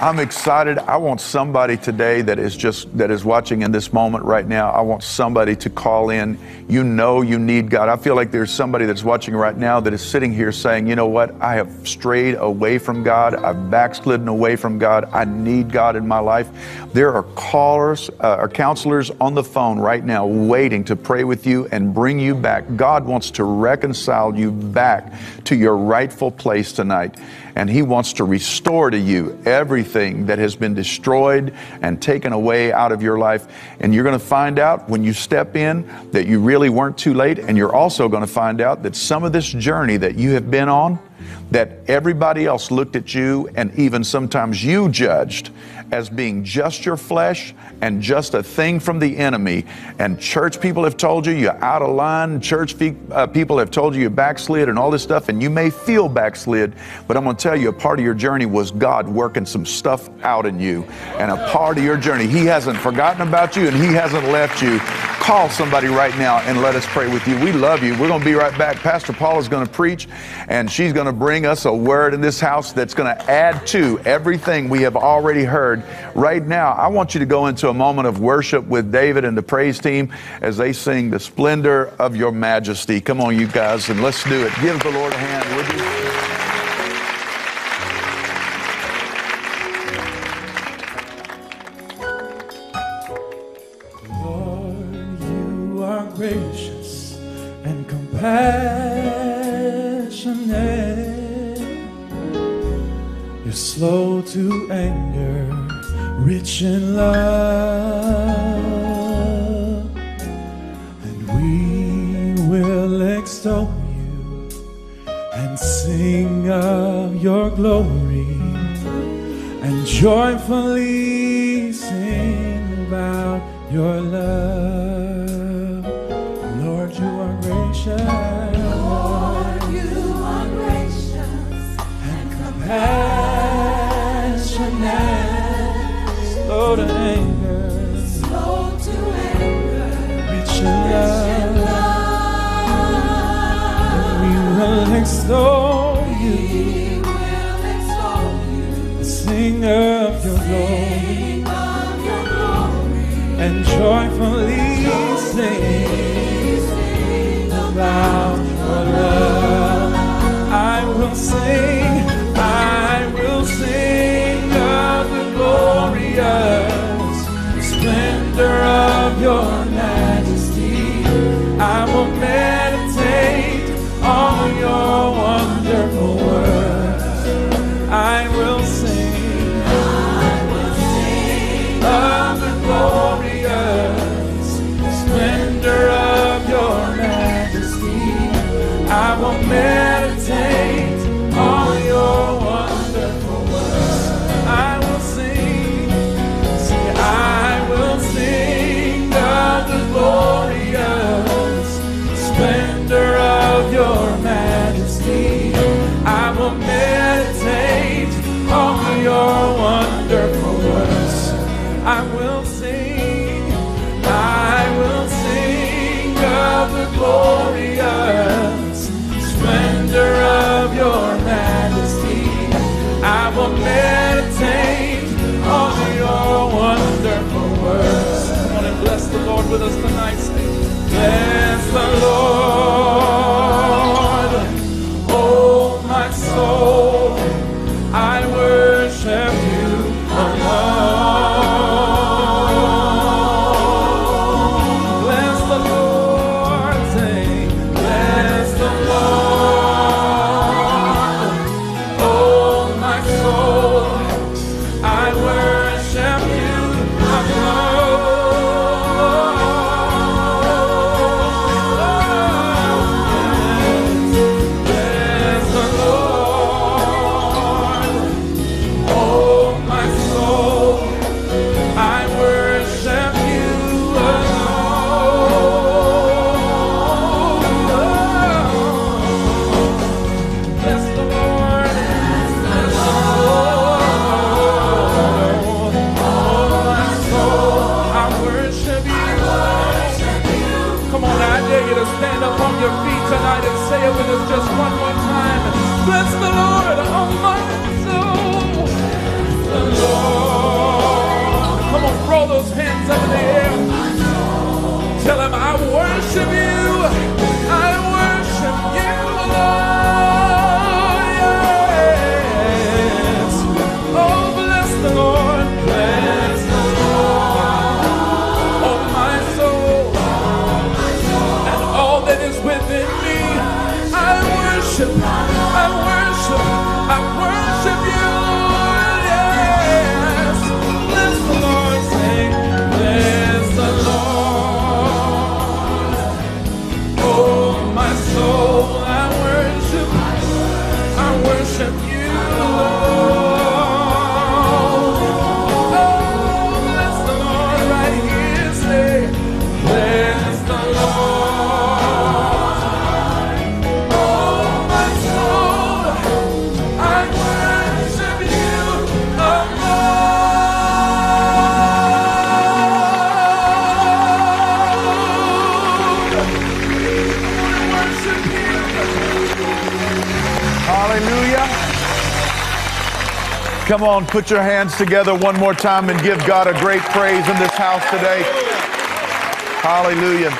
I'm excited. I want somebody today that is watching in this moment right now. I want somebody to call in. You know you need God. I feel like there's somebody that's watching right now that is sitting here saying, you know what? I have strayed away from God. I've backslidden away from God. I need God in my life. There are callers or counselors on the phone right now waiting to pray with you and bring you back. God wants to reconcile you back to your rightful place tonight. And He wants to restore to you everything that has been destroyed and taken away out of your life. And you're going to find out when you step in that you really weren't too late. And you're also going to find out that some of this journey that you have been on, that everybody else looked at you and even sometimes you judged as being just your flesh and just a thing from the enemy. And church people have told you you're out of line. Church people have told you you backslid and all this stuff, and you may feel backslid, but I'm going to tell you a part of your journey was God working some stuff out in you. And a part of your journey, He hasn't forgotten about you and He hasn't left you. Call somebody right now and let us pray with you. We love you. We're going to be right back. Pastor Paula's going to preach, and she's going to bring us a word in this house that's going to add to everything we have already heard. Right now, I want you to go into a moment of worship with David and the praise team as they sing The Splendor of Your Majesty. Come on, you guys, and let's do it. Give the Lord a hand, would you? Gracious and compassionate, you're slow to anger, rich in love, and we will extol you and sing of your glory and joyfully sing about your love. Lord, you are gracious and compassionate, slow to anger, rich in love. And we will extol you, sing of your glory, and joyfully sing about your love. I will sing of the glorious splendor of your majesty. I will meditate on your wonderful words. I will sing of the glorious splendor of your majesty. Bless the Lord with us tonight. Sing. Bless the Lord, oh my soul, I worship you alone. Bless the Lord, sing. Bless the Lord, oh my soul, I worship you. Come on, put your hands together one more time and give God a great praise in this house today. Hallelujah.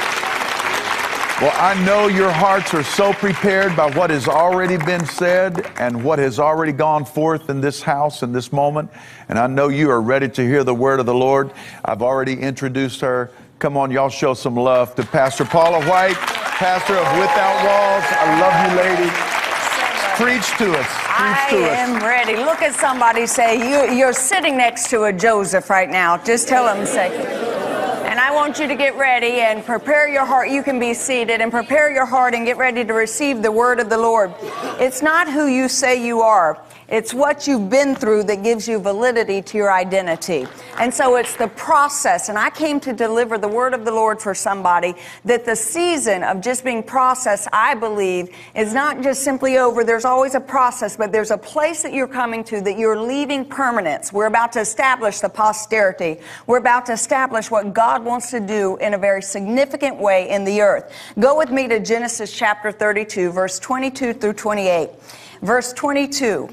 Well, I know your hearts are so prepared by what has already been said and what has already gone forth in this house in this moment. And I know you are ready to hear the word of the Lord. I've already introduced her. Come on, y'all show some love to Pastor Paula White, pastor of Without Walls. I love you, lady. Preach to us. I am ready. Look at somebody, say, you're sitting next to a Joseph right now. Just tell him, say, and I want you to get ready and prepare your heart. You can be seated and prepare your heart and get ready to receive the word of the Lord. It's not who you say you are. It's what you've been through that gives you validity to your identity. And so it's the process. And I came to deliver the word of the Lord for somebody that the season of just being processed, I believe, is not just simply over. There's always a process, but there's a place that you're coming to that you're leaving permanence. We're about to establish the posterity. We're about to establish what God wants to do in a very significant way in the earth. Go with me to Genesis chapter 32, verse 22 through 28. Verse 22,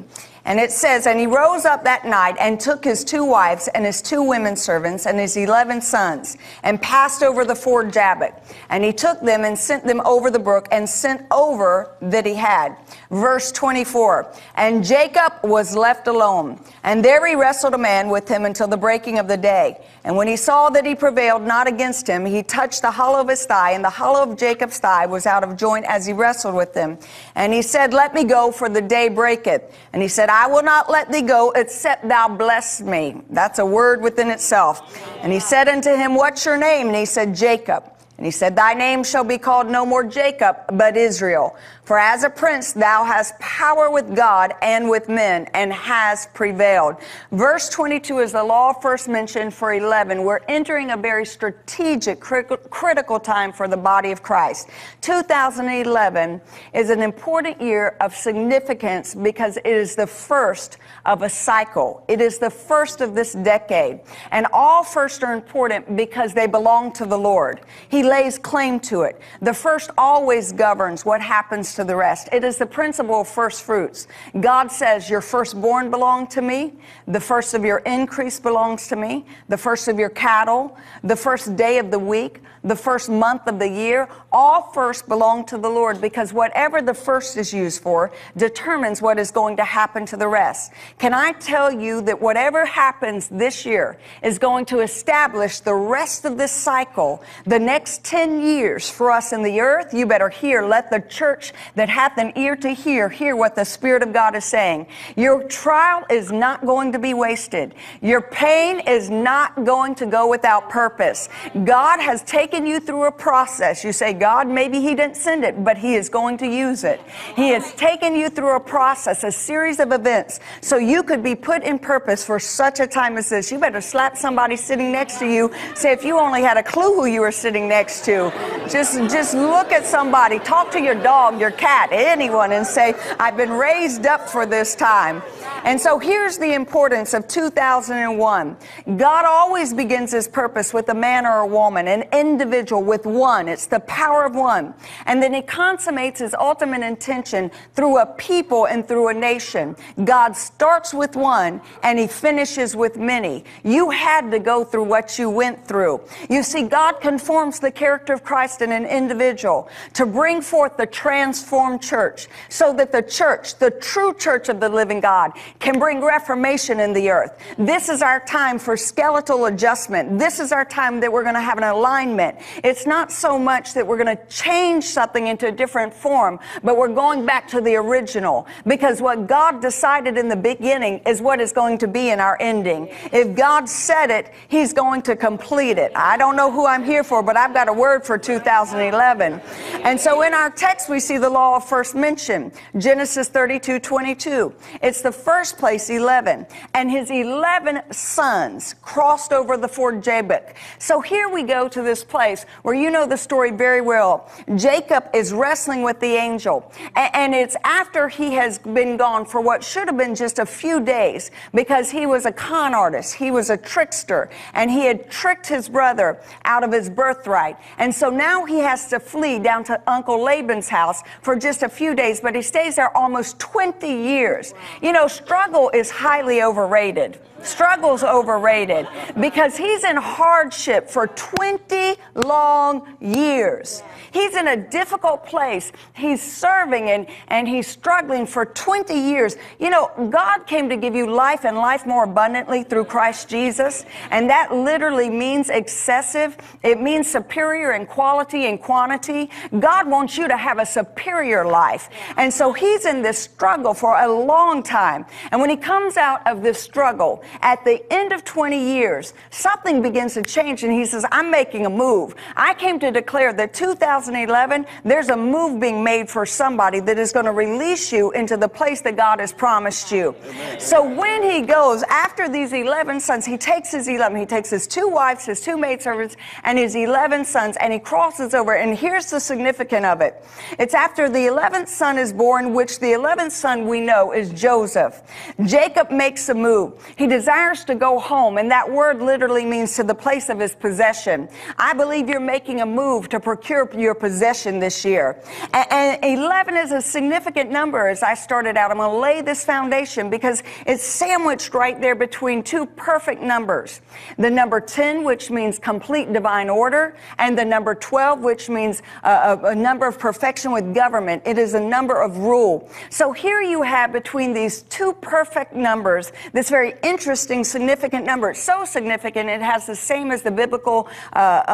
and it says, and he rose up that night and took his 2 wives and his 2 women servants and his 11 sons and passed over the ford Jabbok. And he took them and sent them over the brook and sent over that he had. Verse 24, and Jacob was left alone. And there he wrestled a man with him until the breaking of the day. And when he saw that he prevailed not against him, he touched the hollow of his thigh, and the hollow of Jacob's thigh was out of joint as he wrestled with him. And he said, let me go, for the day breaketh. And he said, I will not let thee go, except thou bless me. That's a word within itself. And he said unto him, what's your name? And he said, Jacob. And he said, thy name shall be called no more Jacob, but Israel. For as a prince, thou hast power with God and with men, and has prevailed. Verse 22 is the law first mentioned for 11. We're entering a very strategic, critical time for the body of Christ. 2011 is an important year of significance because it is the first of a cycle. It is the first of this decade. And all firsts are important because they belong to the Lord. He lays claim to it. The first always governs what happens next to the rest. It is the principle of first fruits. God says your firstborn belong to me, the first of your increase belongs to me, the first of your cattle, the first day of the week, the first month of the year. All first belong to the Lord, because whatever the first is used for determines what is going to happen to the rest. Can I tell you that whatever happens this year is going to establish the rest of this cycle, the next 10 years for us in the earth? You better hear. Let the church that hath an ear to hear, hear what the Spirit of God is saying. Your trial is not going to be wasted. Your pain is not going to go without purpose. God has taken you through a process. You say, God, maybe he didn't send it, but he is going to use it. He has taken you through a process, a series of events, so you could be put in purpose for such a time as this. You better slap somebody sitting next to you. Say, if you only had a clue who you were sitting next to. Just look at somebody, talk to your dog, your cat, anyone, and say, I've been raised up for this time. And so here's the importance of 2001. God always begins his purpose with a man or a woman, an individual, with one. It's the power of one. And then he consummates his ultimate intention through a people and through a nation. God starts with one and he finishes with many. You had to go through what you went through. You see, God conforms the character of Christ in an individual to bring forth the transformed church, so that the church, the true church of the living God, can bring reformation in the earth. This is our time for skeletal adjustment. This is our time that we're going to have an alignment. It's not so much that we're going to change something into a different form, but we're going back to the original, because what God decided in the beginning is what is going to be in our ending. If God said it, he's going to complete it. I don't know who I'm here for, but I've got a word for 2011. And so in our text, we see the law of first mention, Genesis 32:22. It's the first place, 11. And his 11 sons crossed over the ford Jabbok. So here we go to this place where you know the story very well. Jacob is wrestling with the angel. And it's after he has been gone for what should have been just a few days, because he was a con artist. He was a trickster. And he had tricked his brother out of his birthright. And so now he has to flee down to Uncle Laban's house for just a few days, but he stays there almost 20 years. You know, struggle is highly overrated. Struggle's overrated, because he's in hardship for 20 long years. He's in a difficult place. He's serving and he's struggling for 20 years. You know, God came to give you life and life more abundantly through Christ Jesus. And that literally means excessive. It means superior in quality and quantity. God wants you to have a superior life. And so he's in this struggle for a long time. And when he comes out of this struggle, at the end of 20 years, something begins to change, and he says, I'm making a move. I came to declare that 2011, there's a move being made for somebody that is going to release you into the place that God has promised you. Amen. So when he goes after these 11 sons, he takes his 11, he takes his 2 wives, his 2 maidservants, and his 11 sons, and he crosses over, and here's the significance of it. It's after the 11th son is born, which the 11th son we know is Joseph. Jacob makes a move. He desires to go home, and that word literally means to the place of his possession. I believe you're making a move to procure your possession this year. And 11 is a significant number. As I started out, I'm going to lay this foundation because it's sandwiched right there between 2 perfect numbers. The number 10, which means complete divine order, and the number 12, which means a number of perfection with government. It is a number of rule. So here you have between these 2 perfect numbers, this very interesting, significant number. It's so significant, it has the same as the biblical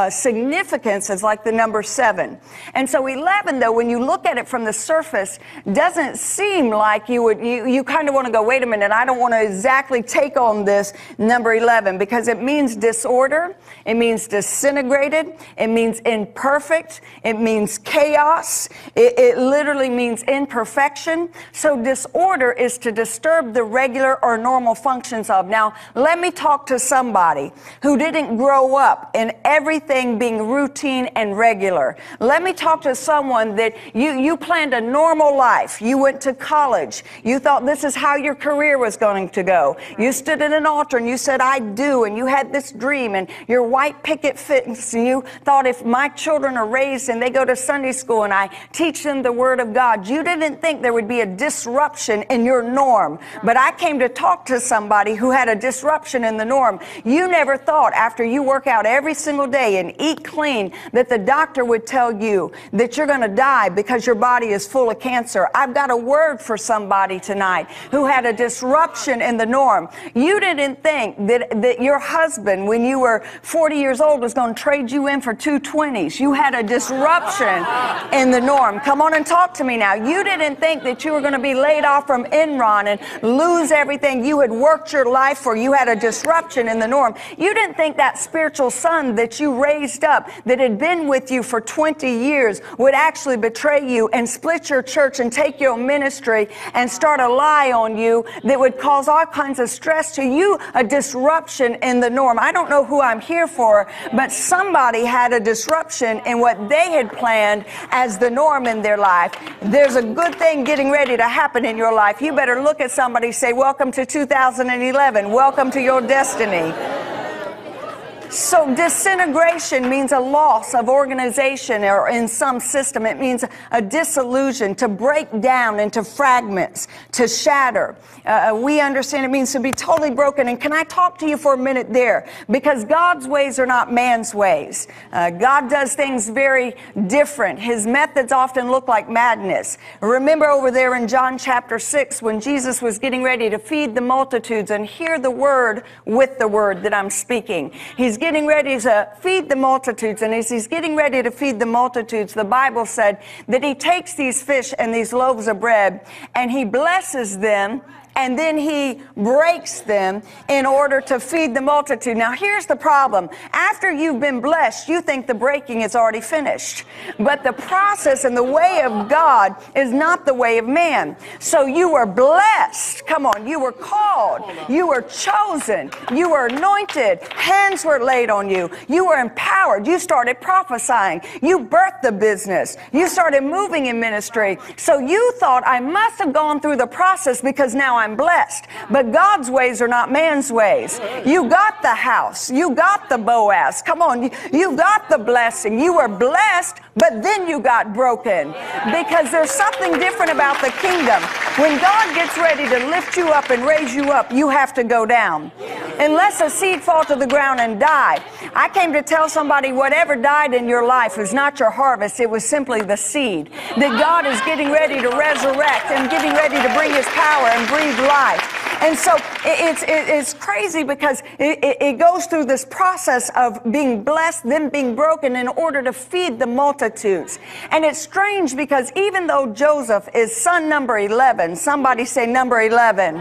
significance as like the number 7. And so 11, though, when you look at it from the surface, doesn't seem like you would, you kind of want to go, wait a minute, I don't want to exactly take on this number 11, because it means disorder, it means disintegrated, it means imperfect, it means chaos, it literally means imperfection. So disorder is to disturb the regular or normal functions of love. Now, let me talk to somebody who didn't grow up in everything being routine and regular. Let me talk to someone that you planned a normal life. You went to college. You thought this is how your career was going to go. You stood at an altar and you said, I do, and you had this dream, and your white picket fence, and you thought, if my children are raised and they go to Sunday school and I teach them the Word of God, you didn't think there would be a disruption in your norm. But I came to talk to somebody who had a disruption in the norm. You never thought, after you work out every single day and eat clean, that the doctor would tell you that you're going to die because your body is full of cancer. I've got a word for somebody tonight who had a disruption in the norm. You didn't think that your husband, when you were 40 years old, was going to trade you in for two 20s. You had a disruption in the norm. Come on and talk to me now. You didn't think that you were going to be laid off from Enron and lose everything you had worked your life for. You had a disruption in the norm. You didn't think that spiritual son that you raised up, that had been with you for 20 years, would actually betray you and split your church and take your ministry and start a lie on you that would cause all kinds of stress to you, a disruption in the norm. I don't know who I'm here for, but somebody had a disruption in what they had planned as the norm in their life. There's a good thing getting ready to happen in your life. You better look at somebody and say, welcome to 2011. Welcome to your destiny. So disintegration means a loss of organization or in some system. It means a disillusion, to break down into fragments, to shatter. We understand it means to be totally broken. And can I talk to you for a minute there? Because God's ways are not man's ways. God does things very different. His methods often look like madness. Remember over there in John chapter 6, when Jesus was getting ready to feed the multitudes, and hear the word with the word that I'm speaking. He's getting ready to feed the multitudes, and as he's getting ready to feed the multitudes, the Bible said that he takes these fish and these loaves of bread, and he blesses them, and then he breaks them in order to feed the multitude. Now, here's the problem. After you've been blessed, you think the breaking is already finished. But the process and the way of God is not the way of man. So you were blessed. Come on. You were called. You were chosen. You were anointed. Hands were laid on you. You were empowered. You started prophesying. You birthed the business. You started moving in ministry. So you thought, I must have gone through the process because now I'm blessed. But God's ways are not man's ways. You got the house. You got the Boaz. Come on. You got the blessing. You were blessed, but then you got broken. Because there's something different about the kingdom. When God gets ready to lift you up and raise you up, you have to go down. Unless a seed fall to the ground and die. I came to tell somebody, whatever died in your life was not your harvest. It was simply the seed that God is getting ready to resurrect and getting ready to bring his power and breathe life. And so it's crazy because it goes through this process of being blessed, then being broken in order to feed the multitudes. And it's strange because even though Joseph is son number 11, somebody say number 11,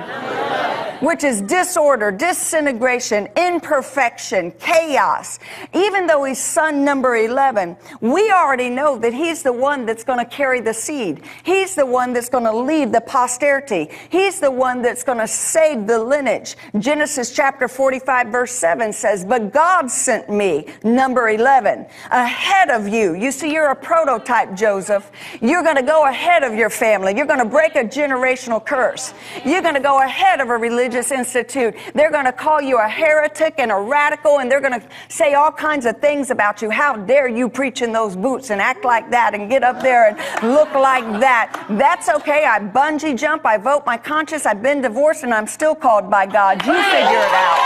which is disorder, disintegration, imperfection, chaos. Even though he's son number 11, we already know that he's the one that's going to carry the seed. He's the one that's going to lead the posterity. He's the one that's going to save the lineage. Genesis chapter 45 verse 7 says, but God sent me, number 11, ahead of you. You see, you're a prototype, Joseph. You're going to go ahead of your family. You're going to break a generational curse. You're going to go ahead of a religious institute. They're going to call you a heretic and a radical, and they're going to say all kinds of things about you. How dare you preach in those boots and act like that and get up there and look like that. That's okay. I bungee jump. I vote my conscience. I've been divorced, and I'm still called by God. You figure it out.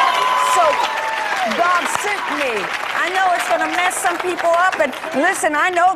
So God sent me. I know it's going to mess some people up, and listen, I know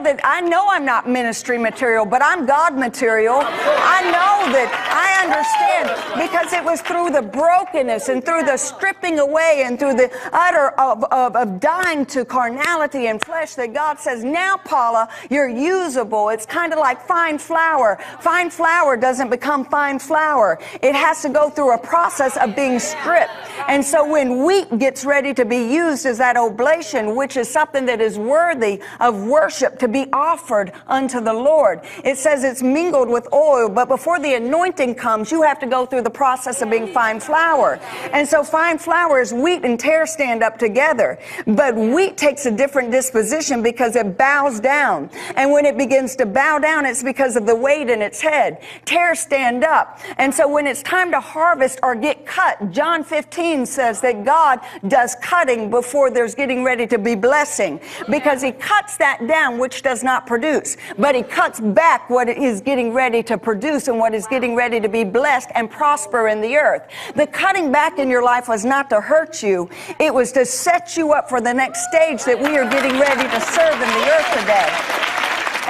I'm not ministry material, but I'm God material. I know that. I understand, because it was through the brokenness and through the stripping away and through the utter of dying to carnality and flesh that God says, now, Paula, you're usable. It's kind of like fine flour. Fine flour doesn't become fine flour. It has to go through a process of being stripped. And so when wheat gets ready to be used as that oblation, which is something that is worthy of worship to be offered unto the Lord. It says it's mingled with oil, but before the anointing giving comes, you have to go through the process of being fine flour. And so fine flour is wheat and tare stand up together. But wheat takes a different disposition because it bows down. And when it begins to bow down, it's because of the weight in its head. Tare stand up. And so when it's time to harvest or get cut, John 15 says that God does cutting before there's getting ready to be blessing, because he cuts that down which does not produce, but he cuts back what is getting ready to produce and what is getting ready to be blessed and prosper in the earth. The cutting back in your life was not to hurt you, it was to set you up for the next stage that we are getting ready to serve in the earth today.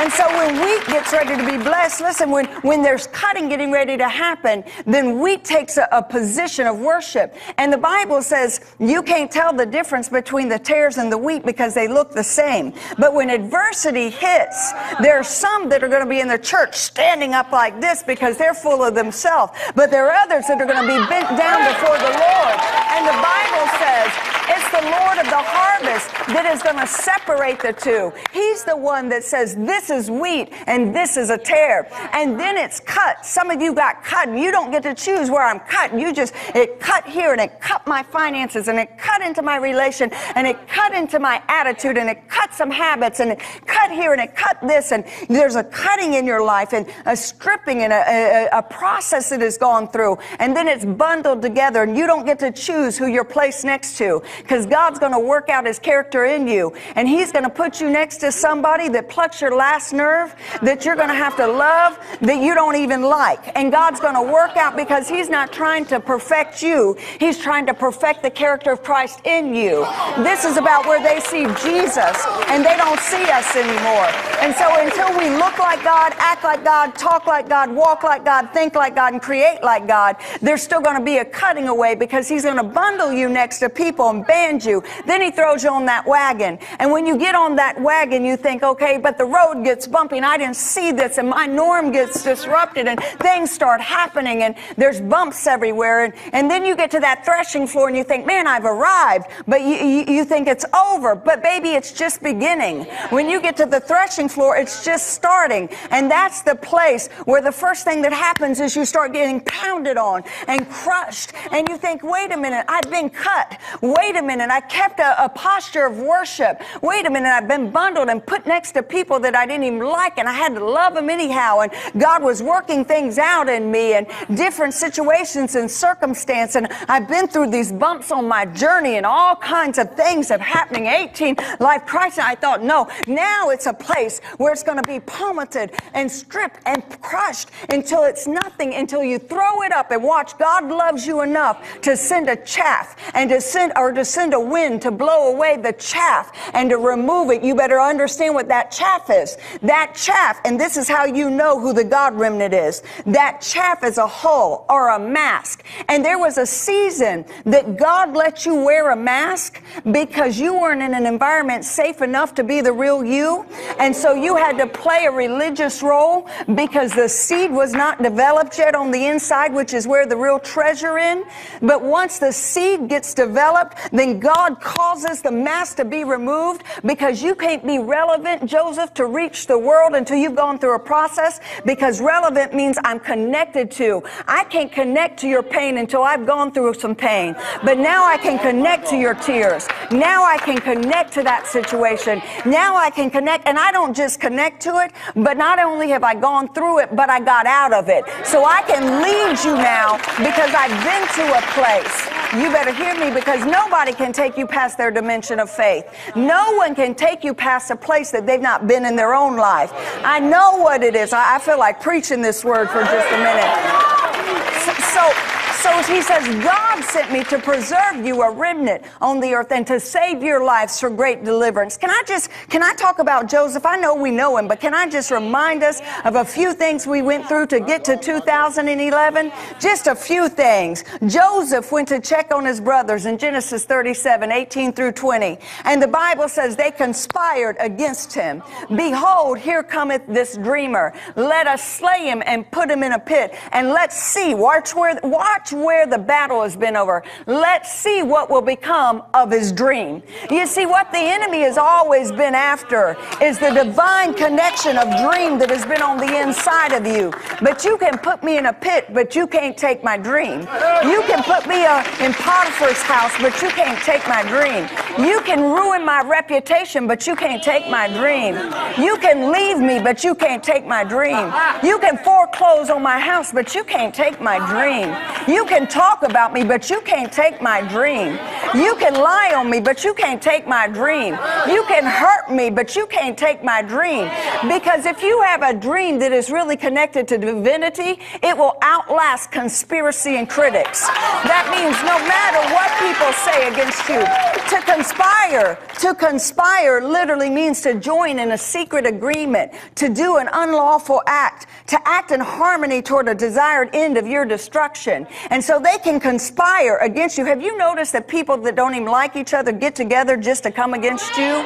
And so when wheat gets ready to be blessed, listen, when there's cutting getting ready to happen, then wheat takes a position of worship. And the Bible says you can't tell the difference between the tares and the wheat because they look the same. But when adversity hits, there are some that are going to be in the church standing up like this because they're full of themselves. But there are others that are going to be bent down before the Lord. And the Bible says, it's the Lord of the harvest that is going to separate the two. He's the one that says this is wheat and this is a tare. And then it's cut. Some of you got cut and you don't get to choose where I'm cut. You just, it cut here and it cut my finances and it cut into my relation and it cut into my attitude and it cut some habits and it cut here and it cut this. And there's a cutting in your life and a stripping and a process that has gone through. And then it's bundled together and you don't get to choose who you're placed next to, because God's going to work out his character in you. And he's going to put you next to somebody that plucks your last nerve, that you're going to have to love, that you don't even like. And God's going to work out, because he's not trying to perfect you. He's trying to perfect the character of Christ in you. This is about where they see Jesus and they don't see us anymore. And so until we look like God, act like God, talk like God, walk like God, think like God, and create like God, there's still going to be a cutting away, because he's going to bundle you next to people and band you. Then he throws you on that wagon. And when you get on that wagon, you think, okay, but the road gets bumpy and I didn't see this and my norm gets disrupted and things start happening and there's bumps everywhere. And then you get to that threshing floor and you think, man, I've arrived. But you think it's over. But baby, it's just beginning. When you get to the threshing floor, it's just starting. And that's the place where the first thing that happens is you start getting pounded on and crushed. And you think, wait a minute, I've been cut. Wait a minute, I kept a posture of worship. Wait a minute, I've been bundled and put next to people that I didn't even like, and I had to love them anyhow, and God was working things out in me and different situations and circumstance, and I've been through these bumps on my journey and all kinds of things have happening. 18 life crisis. I thought, no, now it's a place where it's going to be plummeted and stripped and crushed until it's nothing, until you throw it up and watch. God loves you enough to send a chaff and to send a wind to blow away the chaff and to remove it. You better understand what that chaff is. That chaff, and this is how you know who the God remnant is. That chaff is a hull or a mask. And there was a season that God let you wear a mask because you weren't in an environment safe enough to be the real you. And so you had to play a religious role because the seed was not developed yet on the inside, which is where the real treasure is. But once the seed gets developed, then God causes the mask to be removed, because you can't be relevant, Joseph, to reach the world until you've gone through a process, because relevant means I'm connected to. I can't connect to your pain until I've gone through some pain. But now I can connect to your tears. Now I can connect to that situation. Now I can connect, and I don't just connect to it, but not only have I gone through it, but I got out of it. So I can lead you now because I've been to a place. You better hear me, because nobody can take you past their dimension of faith. No one can take you past a place that they've not been in their own life. I know what it is. I feel like preaching this word for just a minute. So he says, God sent me to preserve you a remnant on the earth and to save your lives for great deliverance. Can I talk about Joseph? I know we know him, but can I just remind us of a few things we went through to get to 2011? Just a few things. Joseph went to check on his brothers in Genesis 37, 18 through 20. And the Bible says they conspired against him. Behold, here cometh this dreamer. Let us slay him and put him in a pit. And let's see. Watch where the battle has been over. Let's see what will become of his dream. You see, what the enemy has always been after is the divine connection of dream that has been on the inside of you. But you can put me in a pit, but you can't take my dream. You can put me in Potiphar's house, but you can't take my dream. You can ruin my reputation, but you can't take my dream. You can leave me, but you can't take my dream. You can foreclose on my house, but you can't take my dream. You can talk about me, but you can't take my dream. You can lie on me, but you can't take my dream. You can hurt me, but you can't take my dream. Because if you have a dream that is really connected to divinity, it will outlast conspiracy and critics. That means no matter what people say against you, to conspire literally means to join in a secret agreement, to do an unlawful act, to act in harmony toward a desired end of your destruction. And so they can conspire against you. Have you noticed that people that don't even like each other get together just to come against you?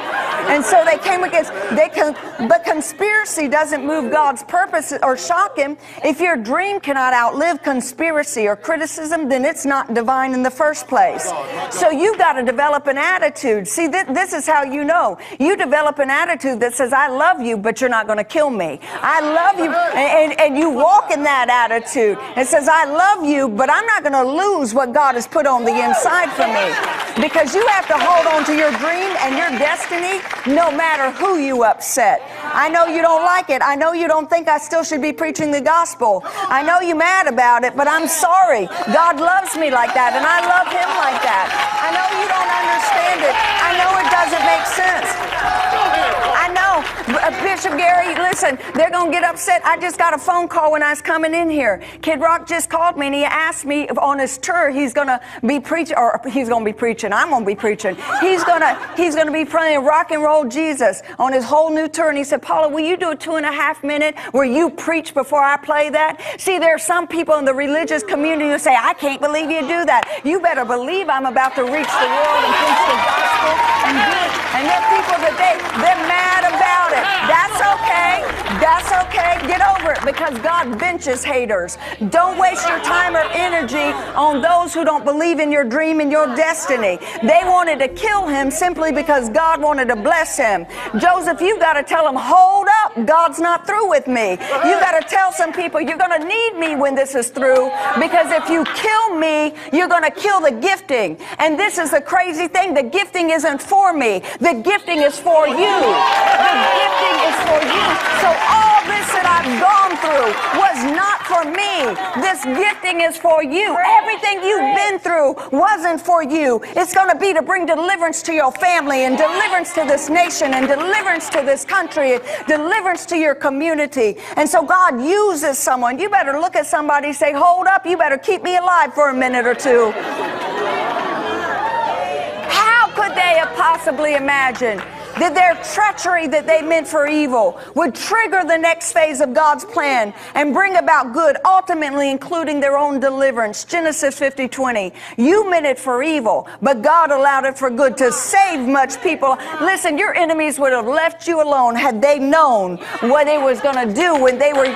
And so they came against, but conspiracy doesn't move God's purpose or shock him. If your dream cannot outlive conspiracy or criticism, then it's not divine in the first place. So you've got to develop an attitude. See, this is how you know. You develop an attitude that says, I love you, but you're not going to kill me. I love you. And you walk in that attitude. It says, I love you, but I'm not going to lose what God has put on the inside for me. Because you have to hold on to your dream and your destiny no matter who you upset. I know you don't like it. I know you don't think I still should be preaching the gospel. I know you're mad about it, but I'm sorry. God loves me like that, and I love him like that. I know you don't understand it. I know it doesn't make sense. I know. Bishop Gary, listen, they're going to get upset. I just got a phone call when I was coming in here. Kid Rock just called me, and he asked me if on his tour he's going to be playing Rock and Roll Jesus on his whole new tour. And he said, Paula, will you do a 2.5 minute where you preach before I play that? See, there are some people in the religious community who say, I can't believe you do that. You better believe I'm about to reach the world and preach the gospel and do it. And there are people that they're mad about it. That's okay. That's okay. Get over it, because God benches haters. Don't waste your time or energy on those who don't believe in your dream and your destiny. They wanted to kill him simply because God wanted to bless him. Joseph, you've got to tell him, hold up, God's not through with me. You've got to tell some people, you're going to need me when this is through, because if you kill me, you're going to kill the gifting. And this is the crazy thing. The gifting isn't for me. The gifting is for you. The gifting is for you. So all this that I've gone through was not for me. This gifting is for you. Everything you've been through wasn't for you. It's going to be to bring deliverance to your family, and deliverance to this nation, and deliverance to this country, and deliverance to your community. And so God uses someone. You better look at somebody and say, hold up, you better keep me alive for a minute or two. How could they have possibly imagined that their treachery that they meant for evil would trigger the next phase of God's plan and bring about good, ultimately including their own deliverance? Genesis 50:20. You meant it for evil, but God allowed it for good to save much people. Listen, your enemies would have left you alone had they known what it was going to do when they were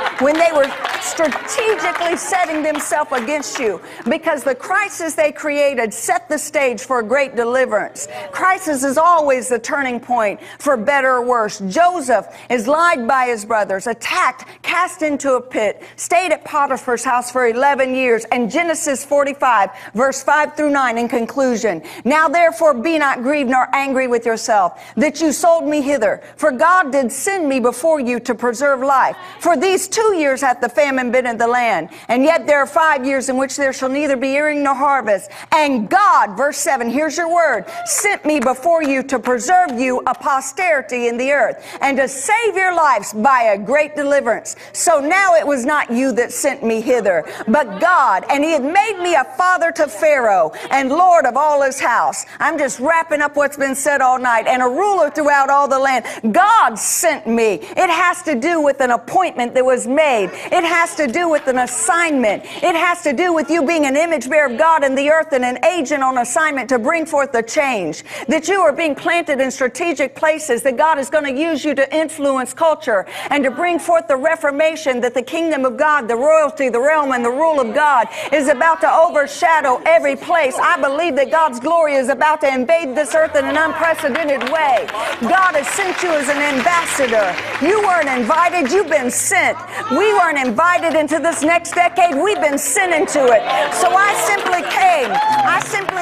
strategically setting themselves against you, because the crisis they created set the stage for a great deliverance. Crisis is always the turning point, for better or worse. Joseph is lied by his brothers, attacked, cast into a pit, stayed at Potiphar's house for 11 years. And Genesis 45, verse 5-9, in conclusion, now therefore be not grieved nor angry with yourself that you sold me hither, for God did send me before you to preserve life. For these 2 years hath the famine been in the land, and yet there are 5 years in which there shall neither be earing nor harvest. And God, verse 7, here's your word, sent me before you to preserve you a posterity in the earth, and to save your lives by a great deliverance. So now it was not you that sent me hither, but God, and he had made me a father to Pharaoh and lord of all his house. I'm just wrapping up what's been said all night. And a ruler throughout all the land. God sent me. It has to do with an appointment that was made. It has to do with an assignment. It has to do with you being an image bearer of God in the earth and an agent on assignment to bring forth the change. That you are being planted in strategic strategic places that God is going to use you to influence culture and to bring forth the reformation that the kingdom of God, the royalty, the realm, and the rule of God is about to overshadow every place. I believe that God's glory is about to invade this earth in an unprecedented way. God has sent you as an ambassador. You weren't invited. You've been sent. We weren't invited into this next decade. We've been sent into it. So I simply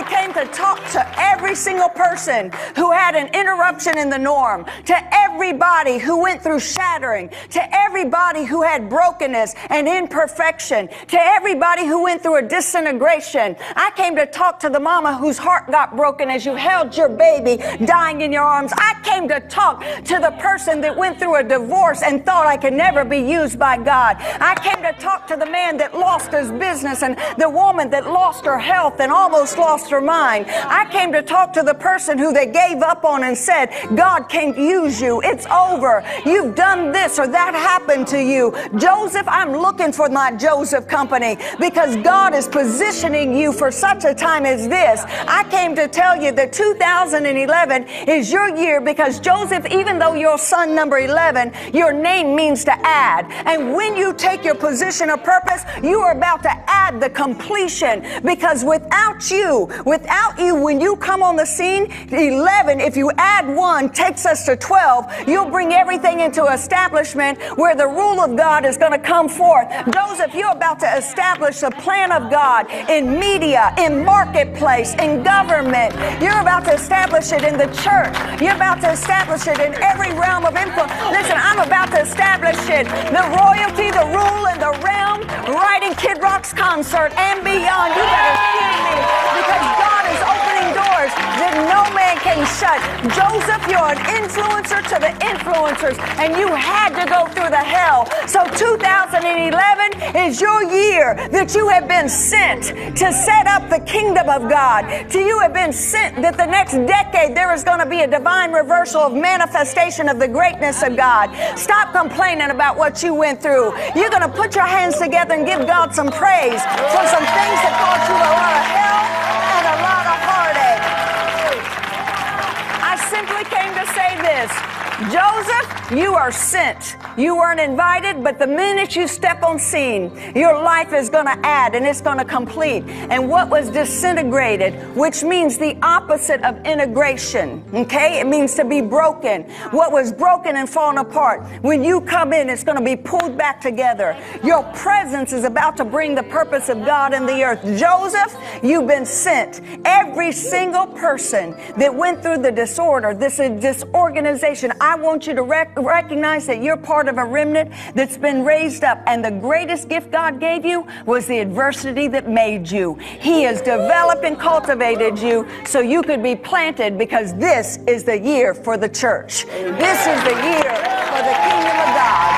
came to talk to every single person who had an interruption in the norm, to everybody who went through shattering, to everybody who had brokenness and imperfection, to everybody who went through a disintegration. I came to talk to the mama whose heart got broken as you held your baby dying in your arms. I came to talk to the person that went through a divorce and thought, I could never be used by God. I came to talk to the man that lost his business and the woman that lost her health and almost lost her mind. I came to talk to the person who they gave up on and said, God can't use you. It's over. You've done this or that happened to you. Joseph, I'm looking for my Joseph company because God is positioning you for such a time as this. I came to tell you that 2011 is your year because Joseph, even though you're son number 11, your name means to add. And when you take your position of purpose, you are about to add the completion because without you, when you come on the scene, 11, if you add one, takes us to 12, you'll bring everything into establishment where the rule of God is going to come forth. Joseph, you're about to establish the plan of God in media, in marketplace, in government. You're about to establish it in the church. You're about to establish it in every realm of influence. Listen, I'm about to establish it. The royalty, the rule, and the realm, right in Kid Rock's concert and beyond. You better hear me because God is opening doors that no man can shut. Joseph, you're an influencer to the influencers, and you had to go through the hell. So 2011 is your year that you have been sent to set up the kingdom of God. To you have been sent that the next decade there is going to be a divine reversal of manifestation of the greatness of God. Stop complaining about what you went through. You're going to put your hands together and give God some praise for some things that caused you a lot of hell and a lot of heartache. I simply came to say this. Joseph, you are sent. You weren't invited, but the minute you step on scene, your life is going to add and it's going to complete. And what was disintegrated, which means the opposite of integration, okay? It means to be broken. What was broken and fallen apart, when you come in, it's going to be pulled back together. Your presence is about to bring the purpose of God in the earth. Joseph, you've been sent. Every single person that went through the disorder, this disorganization, I want you to recognize that you're part of a remnant that's been raised up, and the greatest gift God gave you was the adversity that made you. He has developed and cultivated you so you could be planted because this is the year for the church. This is the year for the kingdom of God.